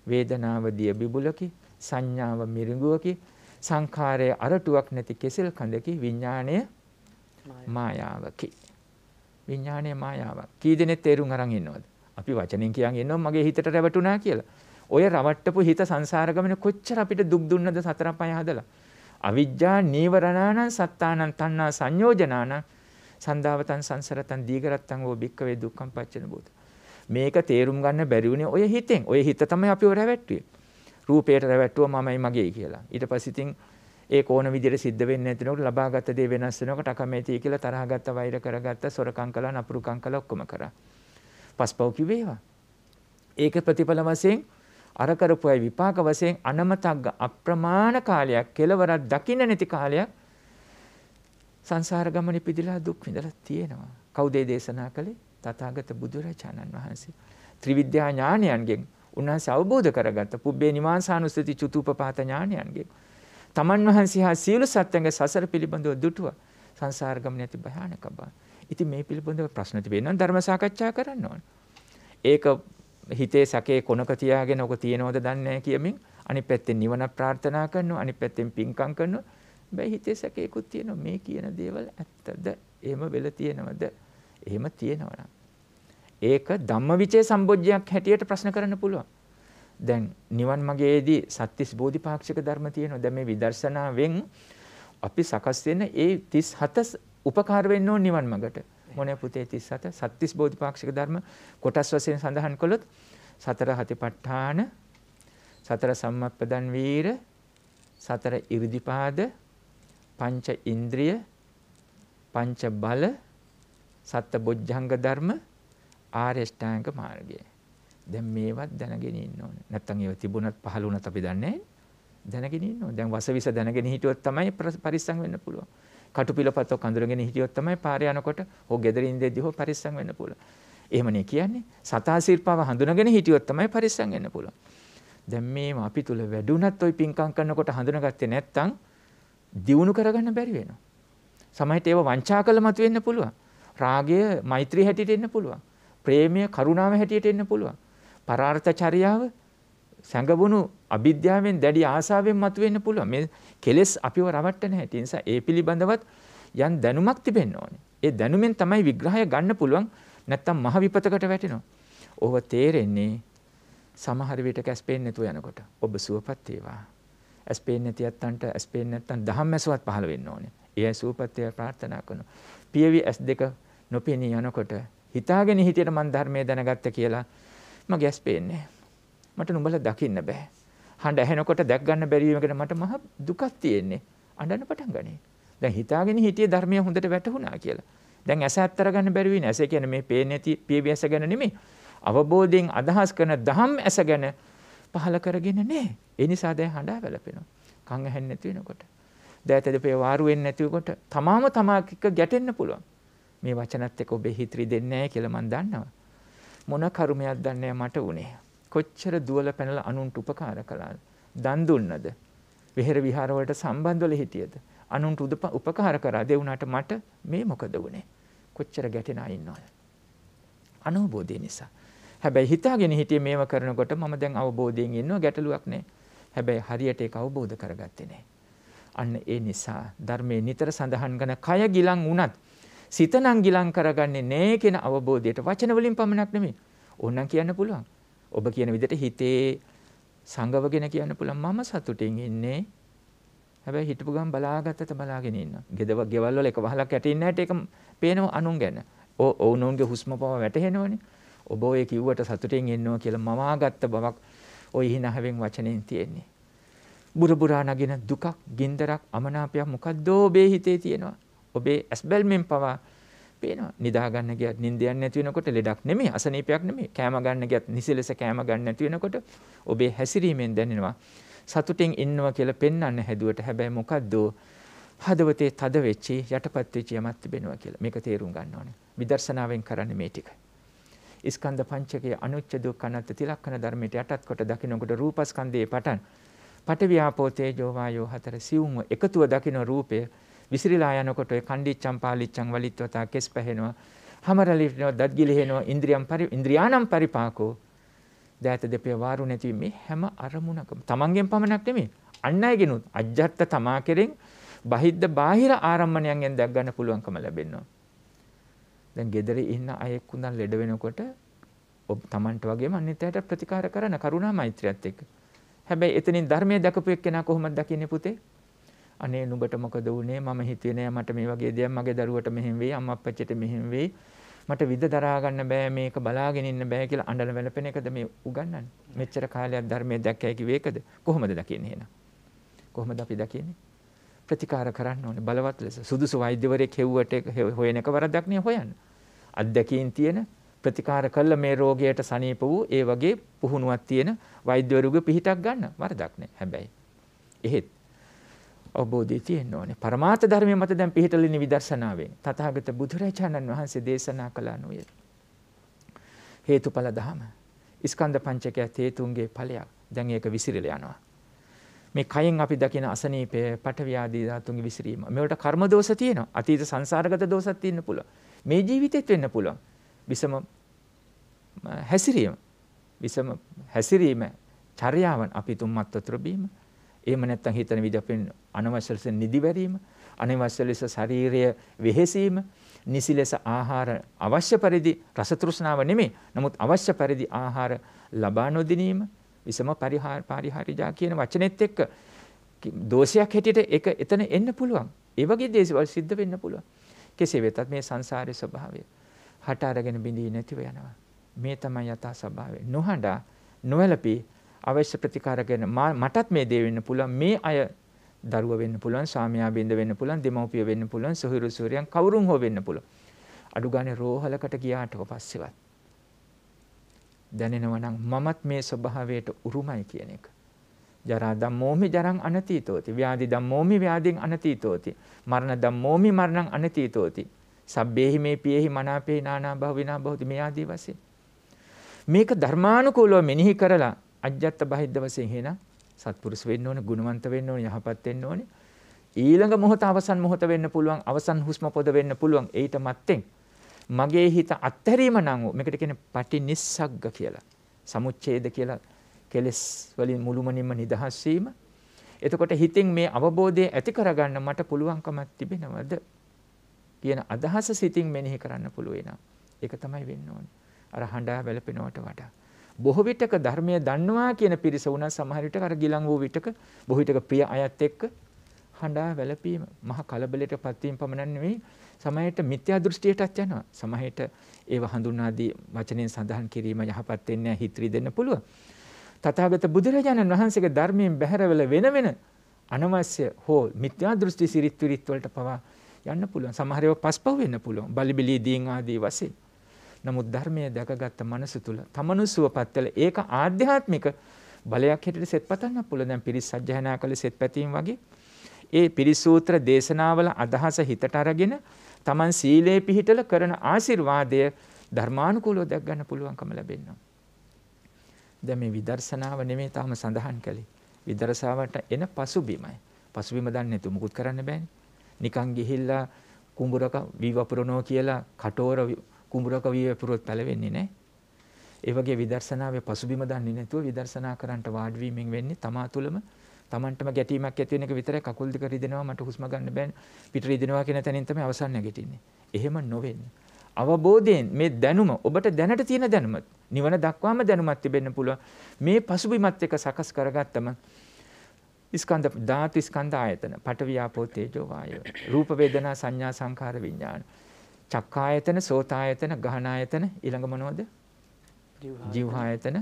වේදනාව දිය බිබුලකි, සංඥාව මිරිඟුවකි, සංඛාරයේ අරටුවක් නැති කෙසෙල් කඳකි, විඥාණය මායාවකි. විඥාණය මායාවක්. කී දෙනෙක් තේරුම් අරන් ඉන්නවද? අපි වචනෙන් කියන් ඉන්නවා මගේ හිතට රැවටුණා කියලා. ඔය රවට්ටපු හිත සංසාර ගමනේ කොච්චර අපිට දුක් දුන්නද සතර පහ හදලා. අවිජ්ජා නීවරණානං සත්තානං තණ්හා සංයෝජනානං සන්දාවතන් සංසරතන් දීගරත්තන් ඕ බික්කවේ දුක්ඛම් පච්චන බෝධ. මේක තේරුම් ගන්න බැරි වුණේ ඔය හිතෙන්. ඔය හිත තමයි අපිව රැවට්ටුවේ. රූපයට රැවට්ටුවා මමයි මගේ කියලා. ඊට පස්සේ ඉතින් ඒ කොන විදියට සිද්ධ වෙන්නේ නැතිනකොට ලබාගත දේ වෙනස් වෙනකොට අකමැතියි කියලා තරහ ගත්තා, වෛර කරගත්තා, සොරකම් කළා, නපුරුකම් කළා, ඔක්කොම කරා. පස්පව් කිව්වේ ඒවා. ඒක ප්‍රතිඵල වශයෙන් අර කරපුවයි විපාක වශයෙන් අනමතග්ග අප්‍රමාණ කාලයක් කෙලවරක් දකින්න නැති කාලයක් සංසාර ගමනේ පිදලා දුක් විඳලා තියෙනවා. කවුද ඒ දේශනා කළේ? තථාගත බුදුරජාණන් වහන්සේ. ත්‍රිවිද්‍යා ඥානයන්ගෙන් උන්වහන්සේ අවබෝධ කරගත්ත පුබ්බේ නිවාසානුස්සති චතුප්පපාත ඥානයන්ගෙන් තමන් වහන්සේ හා සියලු සත්ත්වයන්ගේ සසර පිළිබඳව දුටුවා. සංසාර ගමනේ ඇති භයානක බව. ඉතින් මේ පිළිබඳව ප්‍රශ්න තිබෙනවා නම් ධර්ම සාකච්ඡා කරන්න ඕන. ඒක හිතේ සැකේ කොනක තියාගෙන ඔක තියෙනවද දන්නේ නැහැ කියමින් අනිත් පැත්තෙන් නිවන ප්‍රාර්ථනා කරනවා, අනිත් පැත්තෙන් පිංකම් කරනවා. හැබැයි හිතේ සැකේකුත් තියෙනවා මේ කියන දේවල් ඇත්තද? එහෙම වෙලා තියෙනවද? එහෙම තියෙනවා නම් ඒක ධම්මවිචේ සම්බොජ්ජයක් හැටියට ප්‍රශ්න කරන්න පුළුවන්. දැන් නිවන් මගේදී සත්‍තිස් බෝධිපාක්ෂික ධර්ම තියෙනවා. දැන් මේ විදර්ශනාවෙන් අපි සකස් වෙන ඒ 37 උපකාර වෙන්න ඕන නිවන් මගට. මොනේ පුතේ 37 සත්‍තිස් බෝධිපාක්ෂික ධර්ම කොටස් වශයෙන් සඳහන් කළොත් සතර හතිපට්ඨාන, සතර සම්මප්පදන් වීර, සතර ඉර්ධිපාද, පංච ඉන්ද්‍රිය, පංච බල, සත්ත බොජ්ජංග ධර්ම, ආර්ය අෂ්ටාංග මාර්ගය. දැන් මේවත් දැනගෙන ඉන්න ඕනේ. නැත්තම් ඒව තිබුණත් පහළ වුණත් අපි දන්නේ නැහැ. දැනගෙන ඉන්න ඕනේ. දැන් වසවිස දැනගෙන හිටියොත් තමයි පරිස්සම් වෙන්න පුළුවන්. කටුපිලපතක් අඳුරගෙන හිටියොත් තමයි පාරේ යනකොට හෝ ගෙදරින් දෙද්දී හෝ පරිස්සම් වෙන්න පුළුවන්. එහෙමනේ කියන්නේ. සතා සිල්පාව හඳුනගෙන හිටියොත් තමයි පරිස්සම් වෙන්න පුළුවන්. දැන් මේව අපි තුල වැඩුණත් ওই පිංකම් කරනකොට හඳුනගත්තේ නැත්නම් දියුණු කරගන්න බැරි වෙනවා. සමහරට ඒව වංචාකල මතුවෙන්න පුළුවන්. රාගය මෛත්‍රී හැටියට එන්න පුළුවන්. ප්‍රේමය කරුණාව හැටියට එන්න පුළුවන්. පරාර්ථ චර්යාව සැඟවුණු අවිද්‍යාවෙන් දැඩි ආසාවෙන් මතුවෙන්න පුළුවන්. මේ කෙලෙස් අපිව රවට්ටන හැටි නිසා ඒ පිළිබඳවත් යම් දැනුමක් තිබෙන්න ඕනේ. ඒ දැනුමෙන් තමයි විග්‍රහය ගන්න පුළුවන්. නැත්තම් මහ විපතකට වැටෙනවා. ඕව තේරෙන්නේ සමහර විට කැස්පෙන්නේ නැතුව යනකොට. ඔබ සුවපත් වේවා. ඇස්පෙන්නේ නැති යත්තන්ට ඇස්පෙන්නේ නැත්තම් දහම් ඇසුවත් පහළ වෙන්න ඕනේ. ඒ සුවපත් වේවා ප්‍රාර්ථනා කරනවා. පියවි S2 නොපෙනී යනකොට හිතාගෙන හිටියට මන් ධර්මයේ දැනගත්ත කියලා මගේ ඇස් පේන්නේ මට නුඹලා දකින්න බෑ. හඬ ඇහෙනකොට දැක් ගන්න බැරි වීමකට මට මහ දුකක් තියෙන්නේ. අඬන්න පටන් ගන්නේ. දැන් හිතාගෙන හිටියේ ධර්මය හොඳට වැටහුණා කියලා. දැන් ඇස ඇත්තර ගන්න බැරි වෙන්නේ. ඇස කියන්නේ මේ පේන්නේ නැති පීවිස ගැන නෙමෙයි. අවබෝධයෙන් අදහස් කරන ධම් ඇස ගැන පහල කරගෙන නෑ. ඒ නිසා දැන් හඬා වැළපෙනවා. කන් ඇහෙන්නේ නැති වෙනකොට. දැත දෙපේ වාරු වෙන්නේ නැතිකොට තමාම තමා එක්ක ගැටෙන්න පුළුවන්. මේ වචනත් එක්ක ඔබේ හිත රිදෙන්නේ නැහැ කියලා මම දන්නවා. මොන කර්මයක් දන්නේ මට උනේ. කොච්චර දුවල පැනලා අනුන්ට උපකාර කළාද? දන් දුන්නද? විහෙර විහාර වලට සම්බන්ධ වෙලා හිටියද? අනුන්ට උපකාර කරා දෙවුණාට මට මේ මොකද උනේ? කොච්චර ගැටෙන අය ඉන්නවද? අනුබෝධය නිසා. හැබැයි හිතාගෙන හිටියේ මේව කරනකොට මම දැන් අවබෝධයෙන් ඉන්නවා ගැටලුවක් නැහැ. හැබැයි හරියට ඒක අවබෝධ කරගත්තේ නැහැ. අන්න ඒ නිසා ධර්මයේ නිතර සඳහන් කරන කය ගිලන් වුණත් සිත නම් ගිලන් කරගන්නේ නැහැ කියන අවබෝධයට වචන වලින් පමණක් නෙමෙයි. ඕනනම් කියන්න පුළුවන්. ඔබ කියන විදිහට හිතේ සංගවගෙන කියන්න පුළුවන් මම සතුටින් ඉන්නේ. හැබැයි හිටපු ගමන් බලාගෙන ඉන්නවා. ගෙවල් වල එක වහලක් ඇටින් නැට ඒක පේනව අනුන් ගැන. ඕනෝන්ගේ හුස්ම පව වැටහෙනවනේ. ඔබ ඔය කිව්වට සතුටින් ඉන්නවා කියලා මවාගත්ත බවක් ওই හිනහවෙන් වචනෙන් තියෙන්නේ. බුරබුරා නගින දුකක්, ගින්දරක්, අමනාපයක් මොකද්ද ඔබේ හිතේ තියෙනවා. ඔබේ ඇස්බැල්මෙන් පවා පේනවා. නිදා ගන්න ගියත් නිින්ද යන්නේ නැති වෙනකොට ලෙඩක් නෙමෙයි, අසනීපයක් නෙමෙයි. කෑම ගන්න ගියත් නිසිලස කෑම ගන්න නැති වෙනකොට ඔබේ හැසිරීමෙන් දැනෙනවා සතුටින් ඉන්නවා කියලා පෙන්වන්න හැදුවට හැබැයි මොකද්ද හදවතේ තද වෙච්චි යටපත් වෙච්චි යමක් තිබෙනවා කියලා. මේක තේරුම් ගන්න ඕනේ. විදර්ශනාවෙන් කරන්නේ මේ ටික. ස්කන්ධ පංචකයේ අනුච්ඡේද කනත් තිලක්කන ධර්මයට යටත් කොට දකින්නකොට රූපස්කන්ධයේ පටන් පඨවි ආපෝ තේජෝ වායෝ හතර සිවුම එකතුව දකින්න රූපය විසිරීලා යනකොට ඒ කණ්ඩිච්ඡම් පාලිච්ඡම් වලිත්වතා කෙස් පැහෙනවා, හමරලිනවා, දත් ගිලිහෙනවා, ඉන්ද්‍රියානම් පරිපාකෝ. දෑත දෙපේ වාරු නැති මේ හැම අරමුණකම තමන්ගෙන් පමණක් නෙමෙයි අන් අයගෙනුත් අජ්ජත්ත තමා කෙරෙන් බහිද්ද බාහිර ආරම්මණයන්ෙන් දැක් ගන්න පුළුවන්කම ලැබෙනවා. දැන් ගෙදර ඉන්න අයෙක් උඳන් ලෙඩ වෙනකොට ඔබ තමන්ට වගේම අනිත් අයට ප්‍රතිකාර කරන කරුණා මෛත්‍රියත් එක්ක. හැබැයි එතනින් ධර්මයේ දැකපු එක්කෙනා කොහොමද දකින්නේ පුතේ? අනේ නුඹට මොකද වුනේ? මම හිතුවේ නෑ මට මේ වගේ දෙයක් මගේ දරුවට මෙහෙම වෙයි, අම්මා අප්පච්චිට මෙහෙම වෙයි, මට විඳ දරා ගන්න බෑ, මේක බලාගෙන ඉන්න බෑ කියලා අඬන වැළපෙන එකද මේ උගන්වන්නේ? මෙච්චර කාලයක් ධර්මයේ දැක්කයි කිව්වේ ඒකද? කොහොමද දකින්නේ? එහෙනම් කොහොමද අපි දකින්නේ? ප්‍රතිකාර කරන්න ඕනේ බලවත් ලෙස. සුදුසු වෛද්‍යවරයෙක් හෙව්වට හොයන එක වරදක් නේ හොයන්න. අත්දැකීම් තියෙන ප්‍රතිකාර කළ මේ රෝගයට සනීප වූ ඒ වගේ පුහුණුවක් තියෙන වෛද්‍යවරුගේ පිහිටක් ගන්න වරදක් නෑ. හැබැයි එහෙත් අවබෝධය තියෙන්න ඕනේ. පරමාර්ථ ධර්මයේ මත දැන් පිහිටලින විදර්ශනාවෙන් තථාගත බුදුරජාණන් වහන්සේ දේශනා කළා නෝය. හේතුඵල ධම. ස්කන්ධ පංචකය හේතුන්ගේ ඵලයක්. දැන් ඒක විසිරලා යනවා. මේ කයෙන් අපි දකින අසනීපය, පඨවි ආදී ධාතුන්ගේ විසිරීම. මේවට කර්ම දෝෂ තියෙනවා. අතීත සංසාරගත දෝෂත් තියෙන්න පුළුවන්. මේ ජීවිතෙත් වෙන්න පුළුවන්. විසම හැසිරීම. විසම හැසිරීම චර්යාවන් අපි තුම්මත් වතර බීම එහෙම නැත්නම් හිතන විදිහ අපේ අනවශ්‍ය ලෙස නිදිවැරීම අනවශ්‍ය ලෙස ශාරීරය වෙහෙසීම නිසි ලෙස ආහාර අවශ්‍ය පරිදි රස තෘෂ්ණාව නෙමෙයි නමුත් අවශ්‍ය පරිදි ආහාර ලබා නොදීම විසම පරිහාරජා කියන වචනේත් එක්ක දෝෂයක් හැටියට ඒක එතන එන්න පුළුවන් ඒ වගේ දේවල් සිද්ධ වෙන්න පුළුවන් කෙසේ වෙතත් මේ සංසාරයේ ස්වභාවය හට අරගෙන බිඳී නැතිව යනවා මේ තමයි යථා ස්වභාවය නොහඬා නොවැළපී අවශ්‍ය ප්‍රතිකාරගෙන මටත් මේ දේ වෙන්න පුළුවන් මේ අය දරුවා වෙන්න පුළුවන් සාමියා බින්ද වෙන්න පුළුවන් දෙමව්පිය වෙන්න පුළුවන් සොහිරු සොරියන් කවුරුන් හෝ වෙන්න පුළුවන් අඩු ගානේ රෝහලකට ගියාට පස්සෙවත් දැනෙනවා නම් මමත් මේ ස්වභාවයට උරුමයි කියන එක ජරා ධම්මෝමි ජරං අනතීතෝති ව්‍යාධි ධම්මෝමි ව්‍යාධින් අනතීතෝති මරණ ධම්මෝමි මරණං අනතීතෝති සබ්බේහි මේ පියෙහි මනාපේ නානා භව විනා භවති මේ ආදී වශයෙන් මේක ධර්මානුකූලව මෙනෙහි කරලා අජ්ජත් බහිද්ද වශයෙන් හේන සත්පුරුෂ වෙන්න ඕනේ ගුණවන්ත වෙන්න ඕනේ යහපත් වෙන්න ඕනේ ඊළඟ මොහොත අවසන් මොහොත වෙන්න පුළුවන් අවසන් හුස්ම පොද වෙන්න පුළුවන් ඊට මත්තෙන් මගේ හිත අත්හැරීම නම් මේකට කියන්නේ පටිනිස්සග්ග කියලා සමුච්ඡේද කියලා කෙලස් වලින් මුළුමනින්ම නිදහස් වීම. එතකොට හිතින් මේ අවබෝධය ඇති කරගන්න මට පුළුවන්කමක් තිබෙනවද කියන අදහස සිතින් මෙනෙහි කරන්න පුළුවන්. ඒක තමයි වෙන්න ඕනේ. අර හඬා වැළපෙනවට වඩා. බොහෝ විටක ධර්මය දන්නවා කියන පිරිස උනත් සමහර විටක අර ගිලන් වූ විටක බොහෝ විටක ප්‍රිය අයත් එක්ක හඬා වැළපීම මහ කලබලයටපත් වීම පමණක් නෙවෙයි සමහරට මිත්‍යා දෘෂ්ටියටත් යනවා. සමහරට ඒව හඳුන්වා දී වචනෙන් සඳහන් කිරීම යහපත් වෙන්නේ නැහැ හිතරි දෙන්න පුළුවන්. තථාගත බුදුරජාණන් වහන්සේගේ ධර්මයෙන් බැහැරවල වෙන අනවශ්‍ය හෝ මිත්‍යා දෘෂ්ටි සිරිත් විරිත් වලට පවා යන්න පුළුවන්. සමහර ඒවා පස්පව වෙන්න පුළුවන්. බලිබිලී දීන් ආදී වශයෙන්. නමුත් ධර්මයේ දැකගත් මනස තුල තමනුසුවපත් වෙලා ඒක ආධ්‍යාත්මික බලයක් හැටියට සෙත්පතන්න පුළුවන්. දැන් පිරිස් සජ්ජහනා කළ සෙත්පැතීම් වගේ ඒ පිරිස් සූත්‍ර දේශනාවල අදහස හිතට අරගෙන Taman සීලේ පිහිටල කරන ආශිර්වාදය ධර්මානුකූලව දැක ගන්න පුළුවන්කම ලැබෙනවා. දැන් මේ විදර්ශනාව නෙමෙයි තාම සඳහන් කළේ. විදර්ශාවට එන පසුබිමයි. පසුබිම දන්නේ නැතු මුකුත් කරන්න බෑනේ. නිකන් ගිහිල්ලා කුඹරක වීවපුරනෝ කියලා කටෝර කුඹරක වීවපුරොත් පැලවෙන්නේ නැහැ. ඒ වගේ විදර්ශනාවේ පසුබිම දන්නේ නැතුව විදර්ශනා කරන්නට වාඩි වීමෙන් වෙන්නේ තමා තුළම තමන්ටම ගැටීමක් ඇති වෙන එක විතරයි. කකුල් දෙක රිදෙනවා මට හුස්ම ගන්න බෑනේ. පිට රිදෙනවා කියන තැනින් තමයි අවසන් නැගිටින්නේ. එහෙම නොවෙන්නේ. අවබෝධයෙන් මේ දැනුම ඔබට දැනට තියෙන දැනුම නිවන දක්වාම දැනුමක් තිබෙන්න පුළුවන් මේ පසුබිමත් එක සකස් කරගත්තම ස්කන්ධ ධාතු ස්කන්ධ ආයතන පඨවි ආපෝ තේජෝ වායෝ රූප වේදනා සංඥා සංඛාර විඥාන චක්ඛායතන සෝතායතන ගහනායතන ඊළඟ මොනවද ජීවආයතන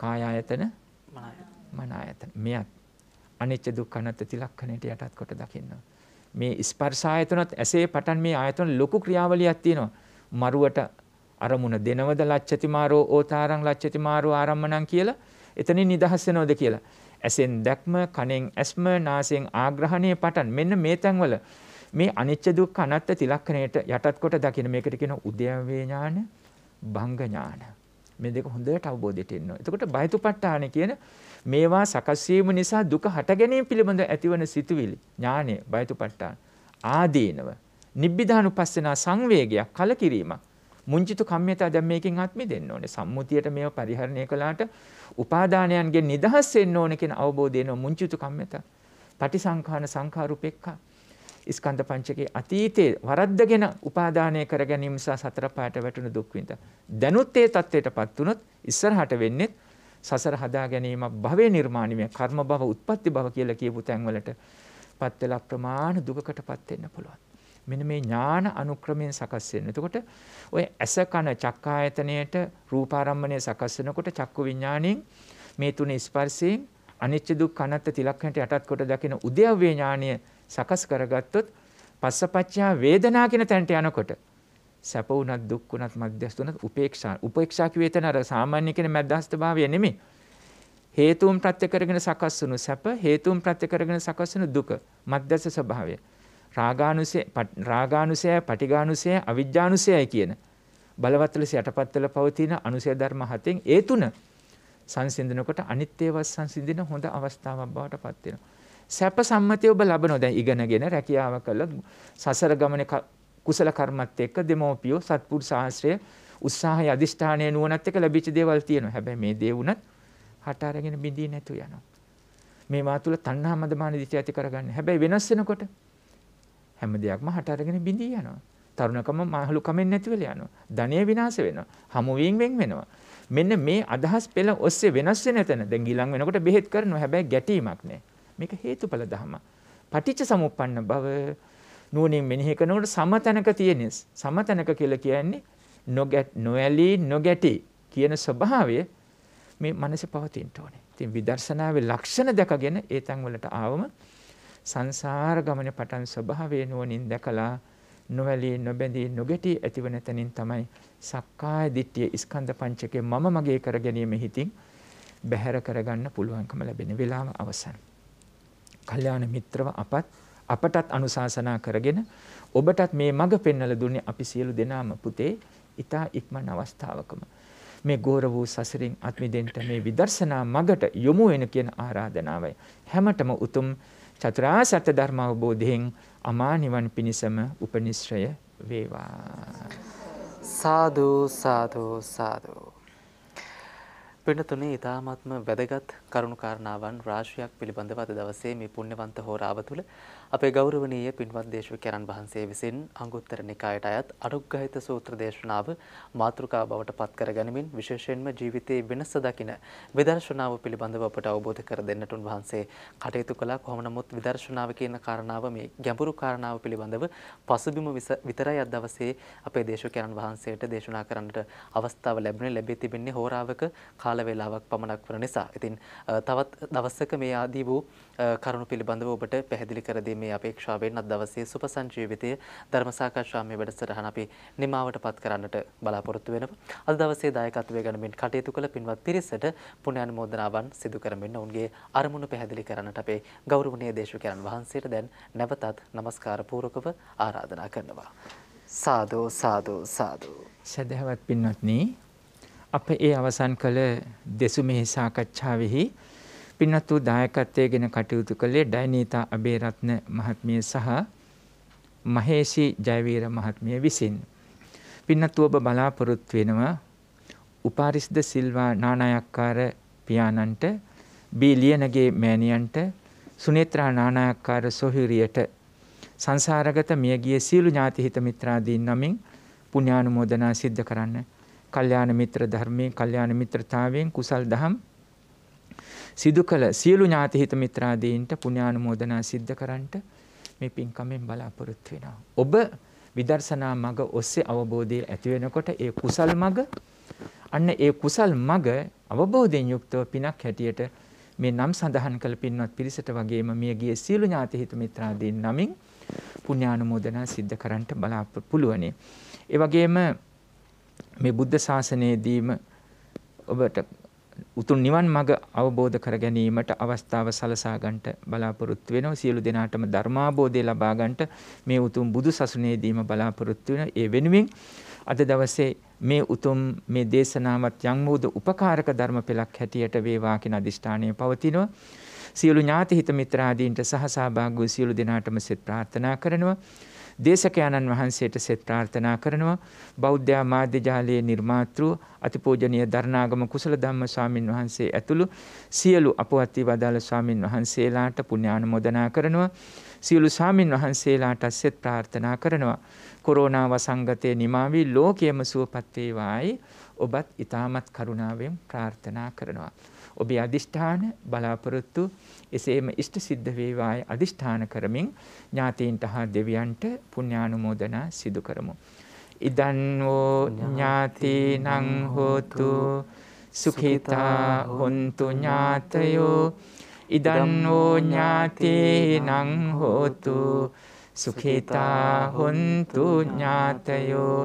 කායායතන මනායතන මෙයත් අනිච්ච දුක්ඛ අනාත්ම ත්‍රිලක්ෂණයට යටත් කොට දකින්නවා මේ ස්පර්ශ ආයතනත් ඇසේ පටන් මේ ආයතන ලොකු ක්‍රියාවලියක් තියෙනවා මරුවට අරමුණ දෙනවද ලච්ඡති මාරෝ ඕතාරං ලච්ඡති මාරෝ ආරම්මණං කියලා එතනින් නිදහස් වෙනවද කියලා ඇසෙන් දැක්ම කනෙන් ඇස්ම නාසයෙන් ආග්‍රහණය පටන් මෙන්න මේ තැන්වල මේ අනිච්ච දුක්ඛ අනාත්ම ත්‍රිලක්ෂණයට යටත් කොට දකින්න මේකට කියන උද්‍යවේ ඥාන භංග ඥාන මේ දෙක හොඳට අවබෝධයට එන්න ඕන. එතකොට බයතුපට්ඨාන කියන මේවා සකස් වීම නිසා දුක හට ගැනීම පිළිබඳ ඇතිවන සිතුවිලි ඥානය බයතුපට්ඨාන ආදීනව නිබ්බිදානුපස්සනා සංවේගයක් කලකිරීම මුංචිතු කම්මිතා දැන් මේකෙන් අත් මිදෙන්න ඕනේ සම්මුතියට මේව පරිහරණය කළාට උපාදානයන්ගෙන් නිදහස් වෙන්න ඕනේ කියන අවබෝධයන මුංචිතු කම්මිතා පටිසංඛාන සංඛාරුපේක්ඛා ස්කන්ධ පංචකයේ අතීතයේ වරද්දගෙන උපාදානය කර ගැනීම නිසා සතර පායට වැටුණු දුක් විඳ දැනුත් ඒ තත්ත්වයටපත් වුණොත් ඉස්සරහට වෙන්නේ සසර හදා ගැනීම භවයේ නිර්මාණය කර්ම භව උත්පත්ති භව කියලා කියපු තැන් වලටපත් වෙලා ප්‍රමාණ දුකකටපත් වෙන්න පුළුවන්. මෙන්න මේ ඥාන අනුක්‍රමයෙන් සකස් වෙන. එතකොට ඔය ඇස කන චක්කායතනයේට රූපාරම්මණය සකස් වෙනකොට චක්කු විඥාණයෙන් මේ තුනේ ස්පර්ශයෙන් අනිච්ච දුක් අනාත්ම තිලක්ෂණයට යටත් කොට දකින උද්‍යව්‍ය ඥානය සකස් කරගත්තොත් පස්සපච්චා වේදනා කියන තැනට යනකොට සැප වුණත් දුක් වුණත් මධ්‍යස්ථ වුණත් උපේක්ෂා උපේක්ෂා කිවේතන අර සාමාන්‍ය කියන මධ්‍යස්ථභාවය නෙමෙයි හේතුන් ප්‍රත්‍ය කරගෙන සකස් වුණු සැප හේතුන් ප්‍රත්‍ය කරගෙන සකස් වුණු දුක මධ්‍යස්ථ ස්වභාවය රාගානුසය පටිඝානුසය අවිජ්ජානුසයයි කියන බලවත් ලෙස යටපත් වෙලා පවතින අනුසය ධර්ම හතෙන් ඒ තුන සංසිඳනකොට අනිත්‍යවත් සංසිඳින හොඳ අවස්ථාවක් බවට පත් වෙනවා සැප සම්මතිය ඔබ ලබනවා දැන් ඉගෙනගෙන රැකියාව කළොත් සසර ගමනේ කුසල කර්මත් එක්ක දෙමෝපියෝ සත්පුරුෂ ආශ්‍රය උත්සාහය අධිෂ්ඨානය නුවණත් එක්ක ලැබිච්ච දේවල් තියෙනවා. හැබැයි මේ දේ වුණත් හට අරගෙන බිඳී නැතු යනවා. මේ මා තුළ තණ්හා මදමාන දිත්‍ය ඇති කරගන්න. හැබැයි වෙනස් වෙනකොට හැම දෙයක්ම හට අරගෙන බිඳී යනවා. තරුණකම මහලු කමෙන් නැති වෙලා යනවා. ධනය විනාශ වෙනවා. හමු වීම වෙන් වෙනවා. මෙන්න මේ අදහස් පෙළ ඔස්සේ වෙනස් වෙන තැන දැන් ගිලන් වෙනකොට බෙහෙත් කරනවා. හැබැයි ගැටීමක් නැහැ. මේක හේතුඵල ධම. පටිච්ච සමුප්පන්න බව නුවණින් මෙනෙහි කරනකොට සමතනක තියෙන සමතනක කියලා කියන්නේ නොඇලී නොගැටි කියන ස්වභාවය මේ මනසේ පවතින්න ඕනේ. ඉතින් විදර්ශනාවේ ලක්ෂණ දැකගෙන ඒ තන් වලට ආවම සංසාර ගමනේ පටන් ස්වභාවය නුවණින් දැකලා නොඇලී නොබැඳී නොගැටි ඇතිවෙන තැනින් තමයි සක්කාය දිට්ඨිය ස්කන්ධ පංචකේ මම මගේ කර ගැනීම හිතින් බැහැර කරගන්න පුළුවන්කම ලැබෙන වෙලාව අවසන්. කල්යාණ මිත්‍රව අපටත් අනුශාසනා කරගෙන ඔබටත් මේ මඟ පෙන්වලා දුන්නේ අපි සියලු දෙනාම පුතේ ඊතා ඉක්මන අවස්ථාවකම මේ ගෝර වූ සසරින් අත් මිදෙන්නට මේ විදර්ශනා මඟට යොමු වෙන කියන ආරාධනාවයි. හැමතෙම උතුම් චතුරාර්ය සත්‍ය ධර්ම අවබෝධයෙන් අමා නිවන් පිණිසම උපනිශ්‍රය වේවා. සාදු සාදු සාදු. පින්නතුනේ ඊතාත්ම වැදගත් කරුණු කාරණාවන් රාශියක් පිළිබඳව අද දවසේ මේ පුණ්‍යවන්ත හෝරාව තුළ අපේ ගෞරවනීය පින්වත් දේශකයන් වහන්සේ විසින් අංගුත්තර නිකායට අයත් අනුග්‍රහිත සූත්‍ර දේශනාව මාතෘකාව බවට පත් කරගැනීමෙන් විශේෂයෙන්ම ජීවිතයේ වෙනස දකින විදර්ශනාව පිළිබඳව අපට අවබෝධ කර දෙන්නට උන්වහන්සේ කටයුතු කළා. කොහොම නමුත් විදර්ශනාව කියන කාරණාව මේ ගැඹුරු කාරණාව පිළිබඳව පසුබිම විතරයි අද දවසේ අපේ දේශකයන් වහන්සේට දේශනා කරන්නට අවස්ථාව ලැබී තිබෙන්නේ හෝරාවක වේලාවක් පමණක් වන නිසා. ඉතින් තවත් දවසක මේ ආදී වූ කරුණු පිළිබඳව ඔබට පැහැදිලි කර දීමේ අපේක්ෂාවෙන් අද දවසේ සුපසන් ජීවිතයේ ධර්ම සාකච්ඡාමය වැඩසටහන අපි නිමාවටපත් කරන්නට බලාපොරොත්තු වෙනවා. අද දවසේ දායකත්වයේ ගනිමින් කටයුතු කළ පින්වත් පිරිසට පුණ්‍ය අනුමෝදනාවන් සිදු කරමින් ඔවුන්ගේ අරමුණු පැහැදිලි කරන්නට අපේ ගෞරවනීය දේශකයන් වහන්සේට දැන් නැවතත් নমස්කාර පූර්වකව ආරාධනා කරනවා. සාදු සාදු සාදු. සදහවත් පින්වත්නි, අප ඒ අවසන් කළ දෙසුමෙහි සාකච්ඡාවෙහි පින්වත් වූ දායකත්වයේගෙන කටයුතු කළේ ඩයනීතා අබේරත්න මහත්මිය සහ මහේෂි ජයවීර මහත්මිය විසින්. පින්වත් වූ ඔබ බලාපොරොත්තු වෙනවා උපාරිස්ද සිල්වා නානායක්කාර පියාණන්ට, බී ලියනගේ මෑණියන්ට, සුනේත්‍රා නානායක්කාර සොහොයුරියට සංසාරගත මියගිය සීළු ඥාති හිත මිත්‍රාදීන් නමින් පුණ්‍යානුමෝදනා සිද්ධ කරන්න. කල්යාණ මිත්‍ර ධර්මයේ කල්යාණ මිත්‍රතාවයෙන් කුසල් දහම් සිදු කළ සියලු ඥාති හිත මිත්‍රාදීන්ට පුණ්‍යානුමෝදනා සිද්ධ කරන්නට මේ පින්කමෙන් බලාපොරොත්තු වෙනවා. ඔබ විදර්ශනා මඟ ඔස්සේ අවබෝධය ඇති වෙනකොට ඒ කුසල් මඟ, අන්න ඒ කුසල් මඟ අවබෝධයෙන් යුක්තව පිනක් හැටියට මේ නම් සඳහන් කළ පින්වත් පිරිසට වගේම මියගිය සියලු ඥාති හිත මිත්‍රාදීන් නමින් පුණ්‍යානුමෝදනා සිද්ධ කරන්නට පුළුවනි. ඒ වගේම මේ බුද්ධ ශාසනයේදීම ඔබට උතුම් නිවන් මඟ අවබෝධ කර ගැනීමට අවස්ථාව සලසා ගන්නට බලාපොරොත්තු වෙනවා. සියලු දෙනාටම ධර්මාභෝධය ලබා ගන්නට මේ උතුම් බුදු සසුනේදීම බලාපොරොත්තු වෙන. ඒ වෙනුවෙන් අද දවසේ මේ උතුම් මේ දේශනාවත් යම් වූද උපකාරක ධර්ම පෙළක් හැටියට වේවා කියන අදිෂ්ඨානය පවතිනවා. සියලු ඥාති හිත මිත්‍රාදීන්ට සහභාගී වූ සියලු දෙනාටම සෙත් ප්‍රාර්ථනා කරනවා. දේශකයන්න් වහන්සේට සෙත් ප්‍රාර්ථනා කරනවා. බෞද්ධ මාධ්‍ය ජාලයේ නිර්මාතෘ අතිපූජනීය දරණාගම කුසල ධම්ම ස්වාමින් වහන්සේ ඇතුළු සියලු අපවත් වී වදාළ ස්වාමින් වහන්සේලාට පුණ්‍යානුමෝදනා කරනවා. සියලු ස්වාමින් වහන්සේලාට සෙත් ප්‍රාර්ථනා කරනවා. කොරෝනා වසංගතයේ නිමාවී ලෝකයේම සුවපත් වේවායි ඔබත් ඊටමත් කරුණාවෙන් ප්‍රාර්ථනා කරනවා. ඔබේ අදිෂ්ඨාන බලාපොරොත්තු එසේම ඉෂ්ට සිද්ධ වේවායි අදිෂ්ඨාන කරමින් ඥාතීන්ට හා දෙවියන්ට පුණ්‍යානුමෝදනා සිදු කරමු. ඉදං වූ ඥාතීනං හෝතු සුඛිතා හොන්තු ඥාතයෝ. ඉදං වූ ඥාතීනං හෝතු සුඛිතා හොන්තු ඥාතයෝ.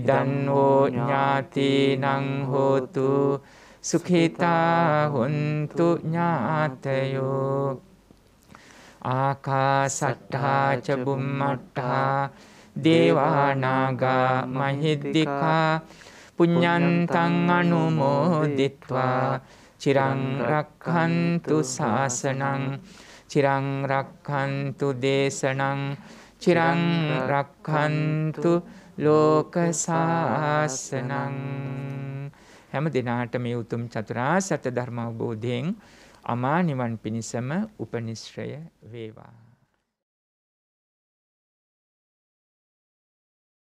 ඉදං වූ ඥාතීනං හෝතු සුඛිතා හොන්තු ඥාතයෝ. ආකාසට්ඨා ච බුම්මට්ඨා දේවා නාග මහිද්దికා පුඤ්ඤන්තං අනුමෝදිත්වා චිරං රක්ඛන්තු ශාසනං. චිරං රක්ඛන්තු දේශනං. චිරං රක්ඛන්තු loka sasanang. Hema dinata me utum chaturasatya dharma bodheng ama nivan pinisama upanishraya veva.